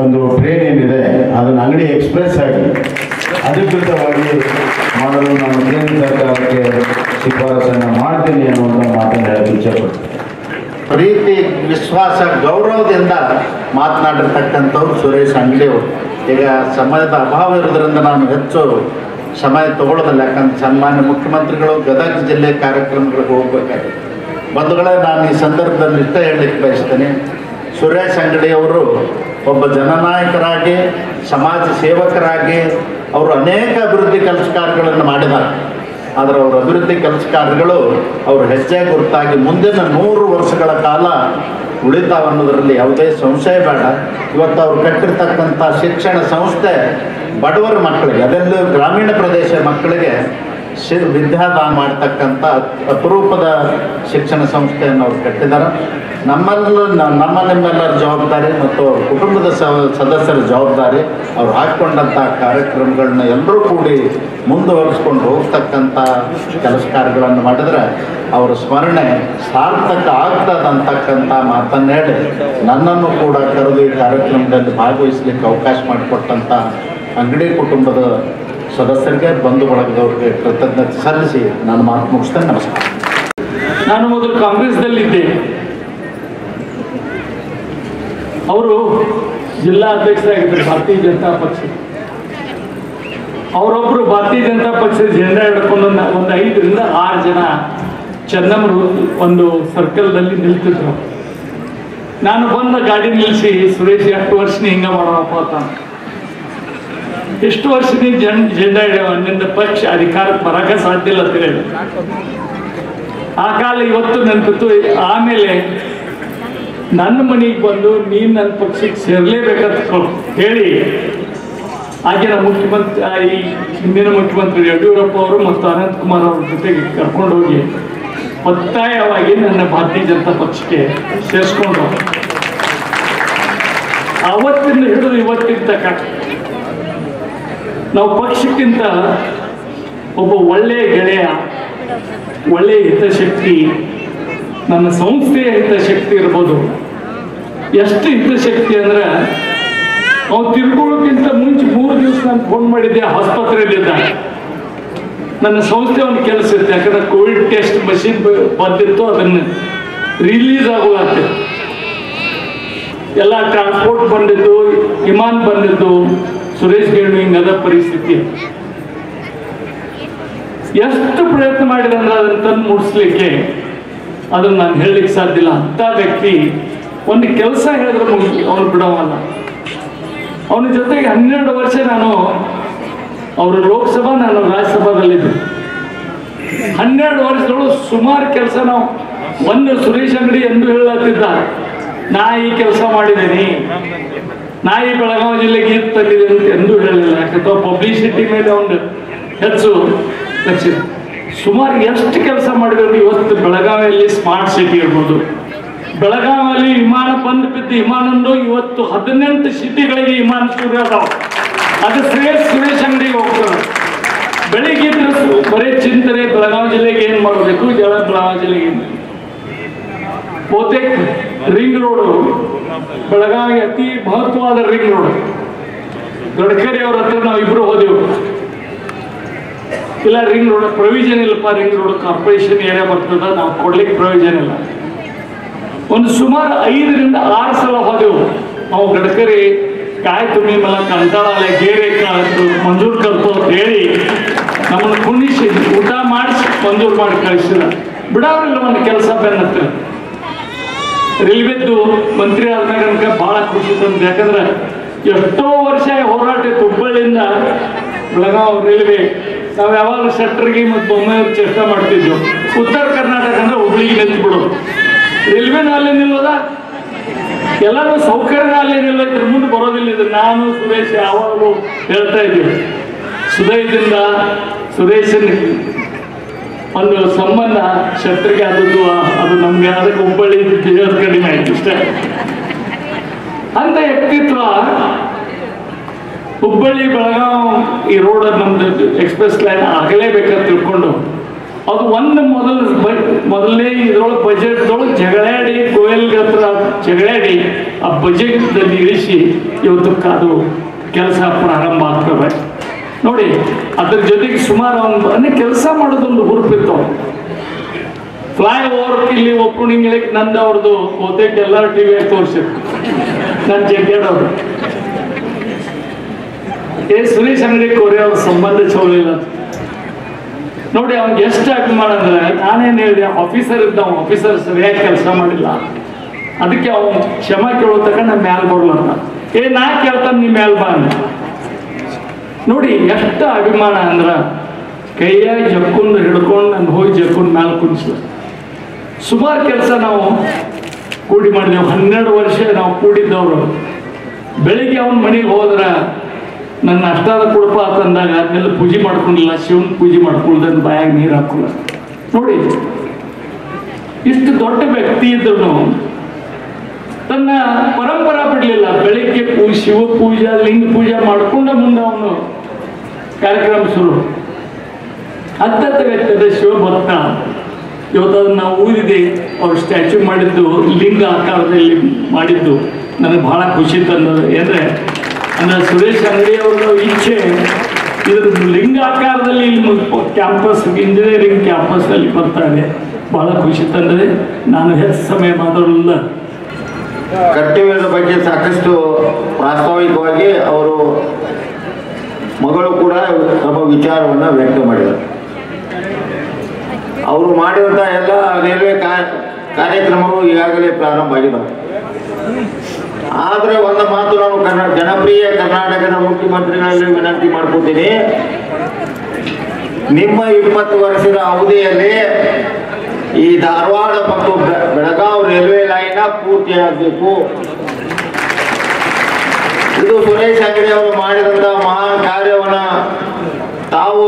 ಒಂದು ಟ್ರೈನ್ ಏನಿದೆ ಅದನ್ನು ಅಂಗಡಿ ಎಕ್ಸ್ಪ್ರೆಸ್ ಆಗಿ ಅಧಿಕೃತವಾಗಿ ಮಾಡಲು ನಾನು ಕೇಂದ್ರ ಸರ್ಕಾರಕ್ಕೆ ಶಿಫಾರಸನ್ನು ಮಾಡ್ತೀನಿ ಅನ್ನುವಂಥ ಮಾತನ್ನು ಹೇಳಲು ಇಚ್ಛೆಪಡ್ತೀನಿ। ಪ್ರೀತಿ ವಿಶ್ವಾಸ ಗೌರವದಿಂದ ಮಾತನಾಡಿರ್ತಕ್ಕಂಥವ್ರು ಸುರೇಶ್ ಅಂಗಡಿ ಅವರು। ಈಗ ಸಮಯದ ಅಭಾವ ಇರೋದ್ರಿಂದ ನಾನು ಹೆಚ್ಚು ಸಮಯ ತಗೊಳ್ಳೋದಿಲ್ಲ, ಯಾಕಂದ್ರೆ ಸನ್ಮಾನ್ಯ ಮುಖ್ಯಮಂತ್ರಿಗಳು ಗದಗ ಜಿಲ್ಲೆ ಕಾರ್ಯಕ್ರಮಗಳಿಗೆ ಹೋಗಬೇಕಾಗಿದೆ। ಬಂಧುಗಳೇ, ನಾನು ಈ ಸಂದರ್ಭದಲ್ಲಿ ಇಷ್ಟ ಹೇಳಲಿಕ್ಕೆ ಬಯಸ್ತೇನೆ, ಸುರೇಶ್ ಅಂಗಡಿ ಅವರು ಒಬ್ಬ ಜನನಾಯಕರಾಗಿ ಸಮಾಜ ಸೇವಕರಾಗಿ ಅವರು ಅನೇಕ ಅಭಿವೃದ್ಧಿ ಕೆಲಸ ಕಾರ್ಯಗಳನ್ನು ಮಾಡಿದ್ದಾರೆ. ಆದರೆ ಅವರ ಅಭಿವೃದ್ಧಿ ಕೆಲಸ ಕಾರ್ಯಗಳು ಅವರು ಹೆಜ್ಜೆ ಗುರುತಾಗಿ ಮುಂದಿನ 100 ವರ್ಷಗಳ ಕಾಲ ಉಳಿತಾವ ಅನ್ನೋದರಲ್ಲಿ ಯಾವುದೇ ಸಂಶಯ ಬೇಡ। ಇವತ್ತು ಅವರು ಕಟ್ಟಿರ್ತಕ್ಕಂಥ ಶಿಕ್ಷಣ ಸಂಸ್ಥೆ ಬಡವರ ಮಕ್ಕಳಿಗೆ, ಅದೆಲ್ಲೂ ಗ್ರಾಮೀಣ ಪ್ರದೇಶ ಮಕ್ಕಳಿಗೆ ವಿದ್ಯಾದಾನ ಮಾಡ್ತಕ್ಕಂಥ ಅಪರೂಪದ ಶಿಕ್ಷಣ ಸಂಸ್ಥೆಯನ್ನು ಅವರು ಕಟ್ಟಿದ್ದಾರೆ। ನಮ್ಮ ನಿಮ್ಮೆಲ್ಲರ ಜವಾಬ್ದಾರಿ ಮತ್ತು ಕುಟುಂಬದ ಸದಸ್ಯರ ಜವಾಬ್ದಾರಿ ಅವರು ಹಾಕಿಕೊಂಡಂಥ ಕಾರ್ಯಕ್ರಮಗಳನ್ನ ಎಲ್ಲರೂ ಕೂಡಿ ಮುಂದುವರಿಸ್ಕೊಂಡು ಹೋಗ್ತಕ್ಕಂಥ ಕೆಲಸ ಕಾರ್ಯಗಳನ್ನು ಮಾಡಿದರೆ ಅವರ ಸ್ಮರಣೆ ಸಾರ್ಥಕ ಆಗ್ತದಂತಕ್ಕಂಥ ಮಾತನ್ನು ಹೇಳಿ ನನ್ನನ್ನು ಕೂಡ ಕರೆದು ಈ ಕಾರ್ಯಕ್ರಮದಲ್ಲಿ ಭಾಗವಹಿಸಲಿಕ್ಕೆ ಅವಕಾಶ ಮಾಡಿಕೊಟ್ಟಂಥ ಅಂಗಡಿ ಕುಟುಂಬದ ಸದಸ್ಯರಿಗೆ ಬಂಧು ಬಳಗದವ್ರಿಗೆ ಕೃತಜ್ಞತೆ ಸಲ್ಲಿಸಿ ನಾನು ಮಾತು ಮುಗಿಸ್ತೇನೆ। ನಮಸ್ಕಾರ। ನಾನು ಮೊದಲು ಕಾಂಗ್ರೆಸ್ನಲ್ಲಿದ್ದೆ, ಅವರು ಜಿಲ್ಲಾ ಅಧ್ಯಕ್ಷರಾಗಿದ್ದರು ಭಾರತೀಯ ಜನತಾ ಪಕ್ಷ। ಅವರೊಬ್ಬರು ಭಾರತೀಯ ಜನತಾ ಪಕ್ಷದ ಜೆಂಡಾ ಹಿಡ್ಕೊಂಡು ಒಂದು 5 ರಿಂದ 6 ಜನ ಚೆನ್ನಮರು ಒಂದು ಸರ್ಕಲ್ನಲ್ಲಿ ನಿಲ್ತಿದ್ರು। ನಾನು ಬಂದ ಗಾಡಿ ನಿಲ್ಲಿಸಿ, ಸುರೇಶ್ 8 ವರ್ಷ ಹಿಂಗೆ ಮಾಡೋಣಪ್ಪ ಅಂತ, ಎಷ್ಟು ವರ್ಷ ನೀನು ಜೆಂಡ ಹಿಡಿಯೋ, ನಿನ್ನ ಪಕ್ಷ ಅಧಿಕಾರಕ್ಕೆ ಬರೋಕೆ ಸಾಧ್ಯ ಇಲ್ಲ ಅಂತ ಹೇಳಿ ಆ ಕಾಲ ಇವತ್ತು ನೆನಪಿತ್ತು। ಆಮೇಲೆ ನನ್ನ ಮನೆಗೆ ಬಂದು ನೀನು ನನ್ನ ಪಕ್ಷಕ್ಕೆ ಸೇರಲೇಬೇಕಂತ ಹೇಳಿ ಆಗಿನ ಮುಖ್ಯಮಂತ್ರಿ ಈ ಹಿಂದಿನ ಮುಖ್ಯಮಂತ್ರಿ ಯಡಿಯೂರಪ್ಪ ಅವರು ಮತ್ತು ಅನಂತಕುಮಾರ್ ಅವ್ರ ಜೊತೆಗೆ ಕರ್ಕೊಂಡೋಗಿ ಒತ್ತಾಯವಾಗಿ ನನ್ನ ಭಾರತೀಯ ಜನತಾ ಪಕ್ಷಕ್ಕೆ ಸೇರಿಸ್ಕೊಂಡು ಅವತ್ತಿಂದ ಹಿಡಿದು ಇವತ್ತಿನ ತಕ್ಕ ನಾವು ಪಕ್ಷಕ್ಕಿಂತ ಒಬ್ಬ ಒಳ್ಳೆಯ ಗೆಳೆಯ, ಒಳ್ಳೆಯ ಹಿತಶಕ್ತಿ, ನನ್ನ ಸಂಸ್ಥೆಯ ಹಿತಶಕ್ತಿ ಇರ್ಬೋದು। ಎಷ್ಟು ಹಿತಶಕ್ತಿ ಅಂದರೆ ಅವ್ನು ತಿಳ್ಕೊಳ್ಳೋಕ್ಕಿಂತ ಮುಂಚೆ 3 ದಿವಸ ನಾನು ಫೋನ್ ಮಾಡಿದ್ದೆ, ಆಸ್ಪತ್ರೆಯಲ್ಲಿದ್ದ। ನನ್ನ ಸಂಸ್ಥೆ ಒಂದು ಕೆಲಸ ಇತ್ತು, ಯಾಕಂದರೆ ಕೋವಿಡ್ ಟೆಸ್ಟ್ ಮಷೀನ್ ಬಂದಿತ್ತು, ಅದನ್ನು ರಿಲೀಸ್ ಆಗೋಗತ್ತೆ, ಎಲ್ಲ ಟ್ರಾನ್ಸ್ಪೋರ್ಟ್ ಬಂದಿದ್ದು, ವಿಮಾನ ಬಂದಿದ್ದು, ಸುರೇಶ್ ಗೇಣು ಹಿಂಗದ ಪರಿಸ್ಥಿತಿ ಎಷ್ಟು ಪ್ರಯತ್ನ ಮಾಡಿದಂದ್ರೆ ಅದನ್ನು ತಂದು ಮೂಡಿಸ್ಲಿಕ್ಕೆ ಅದನ್ನು ನಾನು ಹೇಳಲಿಕ್ಕೆ ಸಾಧ್ಯ ಇಲ್ಲ। ಅಂಥ ವ್ಯಕ್ತಿ ಒಂದು ಕೆಲಸ ಹೇಳಿದ್ರೆ ಮುಗಿ ಅವ್ನು ಬಿಡೋವಲ್ಲ। ಅವನ ಜೊತೆಗೆ 12 ವರ್ಷ ನಾನು ಅವರು ಲೋಕಸಭಾ ನಾನು ರಾಜ್ಯಸಭಾದಲ್ಲಿದ್ದೆ। 12 ವರ್ಷಗಳು ಸುಮಾರು ಕೆಲಸ ನಾವು ಒಂದು ಸುರೇಶ್ ಅಂಗಡಿ ಎಂದು ಹೇಳತ್ತಿದ್ದ, ನಾ ಈ ಕೆಲಸ ಮಾಡಿದ್ದೀನಿ, ನಾ ಈ ಬೆಳಗಾವಿ ಜಿಲ್ಲೆಗೆ ಇದು ತಂದಿದ್ದೀನಿ ಅಂತ ಎಂದೂ ಹೇಳಲಿಲ್ಲ, ಯಾಕಂದ್ರೆ ಪಬ್ಲಿಸಿಟಿ ಮೇಲೆ ಒಂದು ಹೆಚ್ಚು ಲಕ್ಷ ಸುಮಾರು ಎಷ್ಟು ಕೆಲಸ ಮಾಡಿದ್ರು। ಇವತ್ತು ಬೆಳಗಾವಿಯಲ್ಲಿ ಸ್ಮಾರ್ಟ್ ಸಿಟಿ ಇರ್ಬೋದು, ಬೆಳಗಾವಿಯಲ್ಲಿ ವಿಮಾನ ಬಂದು ಬಿದ್ದ ವಿಮಾನಂದು ಇವತ್ತು 18 ಸಿಟಿಗಳಿಗೆ ವಿಮಾನ ಶುರು ಅದಾವೆ, ಅದು ಶ್ರೇಷ್ಠ ಸುರೇಶ್ ಅಂಗಡಿಗೆ ಹೋಗ್ತಾರೆ। ಬೆಳಿಗ್ಗೆ ಬರೀ ಚಿಂತನೆ ಬೆಳಗಾವಿ ಜಿಲ್ಲೆಗೆ ಏನು ಮಾಡಬೇಕು, ಬೆಳಗಾವಿ ಜಿಲ್ಲೆಗೆ ಬಹುತೇಕ ರಿಂಗ್ ರೋಡು ಬೆಳಗಾವಿ ಅತಿ ಮಹತ್ವವಾದ ರಿಂಗ್ ರೋಡ್, ಗಡ್ಕರಿ ಅವ್ರ ಹತ್ರ ನಾವಿಬ್ರು ಹೋದೆವು, ಇಲ್ಲ ರಿಂಗ್ ರೋಡ್ ಪ್ರೊವಿಷನ್ ಇಲ್ಲಪ್ಪ, ರಿಂಗ್ ರೋಡ್ ಕಾರ್ಪೊರೇಷನ್ ಏರಿಯಾ ಬರ್ತದ, ನಾವು ಕೊಡ್ಲಿಕ್ಕೆ ಪ್ರೊವಿಷನ್ ಇಲ್ಲ। ಒಂದು ಸುಮಾರು 5 ರಿಂದ 6 ಸಲ ಹೋದೆವು ನಾವು ಗಡ್ಕರಿ ಕಾಯಿ ತುಮಿ ಮಲ ಕಂಟಾಳೆ ಗೇರೆ ಕಾಯ್ತು ಮಂಜೂರು ಕಲ್ತು ಅಂತ ಹೇಳಿ ನಮ್ಮನ್ನು ಕುಣಿಸಿ ಊಟ ಮಾಡಿಸಿ ಮಂಜೂರು ಮಾಡಿ ಕಳಿಸಿಲ್ಲ, ಬಿಡೋರಿಲ್ಲ ಒಂದು ಕೆಲಸ ಬೆನ್ನತ್ತ। ರೈಲ್ವೆದ್ದು ಮಂತ್ರಿ ಆದ್ಮೇಲೆ ನನಗೆ ಭಾಳ ಖುಷಿ ತಂದೆ, ಯಾಕಂದ್ರೆ ಎಷ್ಟೋ ವರ್ಷ ಹೋರಾಟ ಇತ್ತು ಹುಬ್ಬಳ್ಳಿಯಿಂದ ಬೆಳಗಾವಿ ರೈಲ್ವೆ, ನಾವು ಯಾವಾಗ ಸೆಟ್ರಿಗೆ ಮತ್ತು ಬೊಮ್ಮೆಯವ್ರ ಚೇಷ್ಟೆ ಮಾಡ್ತಿದ್ವು। ಉತ್ತರ ಕರ್ನಾಟಕ ಅಂದರೆ ಹುಬ್ಳಿಗೆ ನಿಂತು ಬಿಡೋದು, ರೈಲ್ವೆನೂ ಅಲ್ಲೇ ನಿಲ್ಲೋದ, ಎಲ್ಲರೂ ಸೌಕರ್ಯನ ಅಲ್ಲೇ ನಿಲ್ಲೋ, ಇದ್ರ ಮುಂದೆ ಬರೋದಿಲ್ಲ ಇದು ನಾನು ಸುರೇಶ್ ಯಾವಾಗಲೂ ಹೇಳ್ತಾ ಇದ್ದೀವಿ। ಸುದಯದಿಂದ ಸುರೇಶನ ಒಂದು ಸಂಬಂಧ ಶತ್ರಿಗೆ ಆದದ್ದು ಅದು ನಮಗೆ ಅದಕ್ಕೆ ಹುಬ್ಬಳ್ಳಿ ದೇವರ ಕಡಿಮೆ ಆಯ್ತು ಅಷ್ಟೇ ಅಂತ ವ್ಯಕ್ತಿತ್ವ ಹುಬ್ಬಳ್ಳಿ ಬೆಳಗಾವಿ ಈ ರೋಡ್ ನಮ್ದು ಎಕ್ಸ್ಪ್ರೆಸ್ ಲೈನ್ ಆಗಲೇಬೇಕಂತ ತಿಳ್ಕೊಂಡು ಅದು ಒಂದು ಮೊದಲನೇ ಇದರೊಳಗೆ ಬಜೆಟ್ದೊಳಗೆ ಜಗಳಾಡಿ ಗೋಯಲ್ಗೆ ಹತ್ರ ಜಗಳಾಡಿ ಆ ಬಜೆಟ್ದಲ್ಲಿ ಇಳಿಸಿ ಇವತ್ತಕ್ಕಾದು ಕೆಲಸ ಪ್ರಾರಂಭ ಆಗ್ತವೆ ನೋಡಿ. ಅದ್ರ ಜೊತೆಗೆ ಸುಮಾರು ಒಂದು ಅನ್ನೇ ಕೆಲಸ ಮಾಡೋದೊಂದು ಹುರುಪಿತ್ತು. ಫ್ಲೈ ಓವರ್ ಇಲ್ಲಿ ಓಪನಿಂಗ್ ನಂದು ಅವ್ರದ್ದು ಬಹುತೇಕ ಎಲ್ಲರೂ ಟಿ ವಿಯಾಗಿ ತೋರಿಸಿತ್ತು. ನಾನು ಜಗ್ಗೇಡವ್ರು ಏ ಸುರೇಶ್ ಅಂಗಡಿ ಕೋರಿ ಅವ್ರ ಸಂಬಂಧ ಚೌಲಿಲ್ಲ ನೋಡಿ. ಅವ್ನಿಗೆ ಎಷ್ಟು ಆಕ್ಟ್ ಮಾಡಂದ್ರೆ ನಾನೇನು ಹೇಳಿದೆ, ಆಫೀಸರ್ ಇದ್ದ ಆಫೀಸರ್ ಸರಿಯಾಗಿ ಕೆಲಸ ಮಾಡಿಲ್ಲ, ಅದಕ್ಕೆ ಅವನು ಕ್ಷಮ ಕೇಳೋ ತಕ್ಕ ನಮ್ಮ ಮ್ಯಾಲ್ ಬರ್ಲಂತ ಏ ನಾ ಕೇಳ್ತಾನೆ ನಿಮ್ಮ ಮ್ಯಾಲ್ ಬಾ ನೋಡಿ. ಎಷ್ಟು ಅಭಿಮಾನ ಅಂದ್ರೆ ಕೈಯ ಜಕ್ಕೊಂಡು ಹಿಡ್ಕೊಂಡು ನಾನು ಹೋಗಿ ಜಕ್ಕೊಂಡು ಮ್ಯಾಲೆ ಕುಣಿಸ್ಲ. ಸುಮಾರು ಕೆಲಸ ನಾವು ಕೂಡಿ ಮಾಡಿದೆವು. 12 ವರ್ಷ ನಾವು ಕೂಡಿದ್ದವರು. ಬೆಳಿಗ್ಗೆ ಅವನ ಮನೆಗೆ ಹೋದ್ರೆ ನನ್ನ ಅಷ್ಟಾದ ಕುಡಪ ತಂದಾಗ ಅದನ್ನೆಲ್ಲ ಪೂಜೆ ಮಾಡ್ಕೊಂಡಿಲ್ಲ, ಶಿವನ ಪೂಜೆ ಮಾಡ್ಕೊಳ್ದನ್ನು ಬಾಯಾಗ ನೀರು ಹಾಕಿಲ್ಲ ನೋಡಿ. ಇಷ್ಟು ದೊಡ್ಡ ವ್ಯಕ್ತಿ ಇದ್ರು ತನ್ನ ಪರಂಪರ ಬಿಡಲಿಲ್ಲ. ಬೆಳಿಗ್ಗೆ ಶಿವ ಪೂಜಾ ಲಿಂಗ ಪೂಜೆ ಮಾಡ್ಕೊಂಡ ಮುಂದೆ ಅವನು ಕಾರ್ಯಕ್ರಮ ಶುರು. ಅತ್ಯಂತ ವ್ಯಕ್ತಿಯ ಶಿವಭಕ್ತ. ಇವತ್ತದನ್ನು ನಾವು ಊದಿದೆ, ಅವ್ರು ಸ್ಟ್ಯಾಚ್ಯೂ ಮಾಡಿದ್ದು ಲಿಂಗ ಆಕಾರದಲ್ಲಿ ಮಾಡಿದ್ದು ನನಗೆ ಭಾಳ ಖುಷಿ ತಂದದ್ದು. ಏಕೆಂದರೆ ಅಂದರೆ ಸುರೇಶ್ ಅಂಗಡಿ ಅವರ ಇಚ್ಛೆ ಇದ್ರ ಲಿಂಗ ಆಕಾರದಲ್ಲಿ ಇಲ್ಲಿ ಕ್ಯಾಂಪಸ್ ಇಂಜಿನಿಯರಿಂಗ್ ಕ್ಯಾಂಪಸ್ನಲ್ಲಿ ಬರ್ತಾರೆ, ಭಾಳ ಖುಷಿ ತಂದರೆ. ನಾನು ಹೆಚ್ಚು ಸಮಯ ಮಾತಾಡೋಲ್ಲ. ಕರ್ತವ್ಯದ ಬಗ್ಗೆ ಸಾಕಷ್ಟು ಪ್ರಾಸ್ತಾವಿಕವಾಗಿ ಅವರು ಮಗಳು ಕೂಡ ತಮ್ಮ ವಿಚಾರವನ್ನು ವ್ಯಕ್ತ ಮಾಡಿದರು. ಅವರು ಮಾಡಿದಂಥ ಎಲ್ಲ ರೈಲ್ವೆ ಕಾರ್ಯಕ್ರಮಗಳು ಈಗಾಗಲೇ ಪ್ರಾರಂಭ ಆಗಿದ್ದವು. ಆದರೆ ಒಂದು ಮಾತು ನಾನು ಜನಪ್ರಿಯ ಕರ್ನಾಟಕದ ಮುಖ್ಯಮಂತ್ರಿಗಳಲ್ಲಿ ವಿನಂತಿ ಮಾಡ್ಕೊತೀನಿ, ನಿಮ್ಮ 20 ವರ್ಷದ ಅವಧಿಯಲ್ಲಿ ಈ ಧಾರವಾಡ ಮತ್ತು ಬೆಳಗಾವಿ ರೈಲ್ವೆ ಲೈನ್ ಪೂರ್ತಿಯಾಗಬೇಕು. ಇದು ಸುರೇಶ್ ಅಂಗಡಿ ಅವರು ಮಾಡಿದಂಥ ಮಹಾನ್ ಕಾರ್ಯವನ್ನು ತಾವು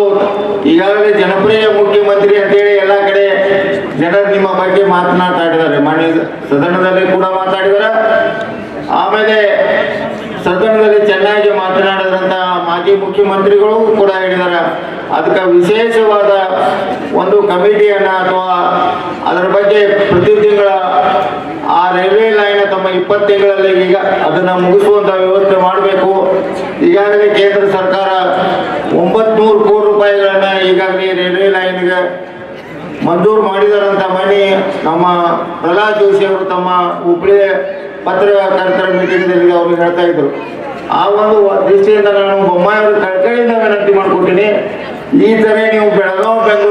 ಈಗಾಗಲೇ ಜನಪ್ರಿಯ ಮುಖ್ಯಮಂತ್ರಿ ಅಂತೇಳಿ ಎಲ್ಲ ಕಡೆ ಜನರು ನಿಮ್ಮ ಬಗ್ಗೆ ಮಾತನಾಡಿದ್ದಾರೆ. ಮಾನ್ಯ ಸದನದಲ್ಲಿ ಕೂಡ ಮಾತಾಡಿದ್ದಾರೆ, ಆಮೇಲೆ ಸದನದಲ್ಲಿ ಚೆನ್ನಾಗಿ ಮಾತನಾಡಿದಂಥ ಮಾಜಿ ಮುಖ್ಯಮಂತ್ರಿಗಳು ಕೂಡ ಹೇಳಿದ್ದಾರೆ. ಅದಕ್ಕೆ ವಿಶೇಷವಾದ ಒಂದು ಕಮಿಟಿಯನ್ನು ಅಥವಾ ಅದರ ಬಗ್ಗೆ ಪ್ರತಿ ತಿಂಗಳ ಆ ರೈಲ್ವೆ ಲೈನ್ ತಮ್ಮ 20 ತಿಂಗಳಲ್ಲಿ ಈಗ ಅದನ್ನು ಮುಗಿಸುವಂಥ ವ್ಯವಸ್ಥೆ ಮಾಡಬೇಕು. ಈಗಾಗಲೇ ಕೇಂದ್ರ ಸರ್ಕಾರ 900 ಕೋಟಿ ರೂಪಾಯಿಗಳನ್ನು ಈಗಾಗಲೇ ರೈಲ್ವೆ ಲೈನ್ಗೆ ಮಂಜೂರು ಮಾಡಿದಾರಂಥ ಮನೆ ನಮ್ಮ ಪ್ರಹ್ಲಾದ್ ಜೋಶಿ ಅವರು ತಮ್ಮ ಹುಬ್ಬಳ್ಳಿ ಪತ್ರಕರ್ತರ ಮೀಟಿಂಗ್ನಲ್ಲಿ ಅವರು ಹೇಳ್ತಾ ಇದ್ರು. ಆ ಒಂದು ದೃಷ್ಟಿಯಿಂದ ನಾನು ಬೊಮ್ಮಾಯಿಯವರು ಕಳ್ಕಳಿಯಿಂದ ವಿನಂತಿ ಮಾಡಿಕೊಡ್ತೀನಿ, ಈ ಥರ ನೀವು ಬೆಳಗಾವಿ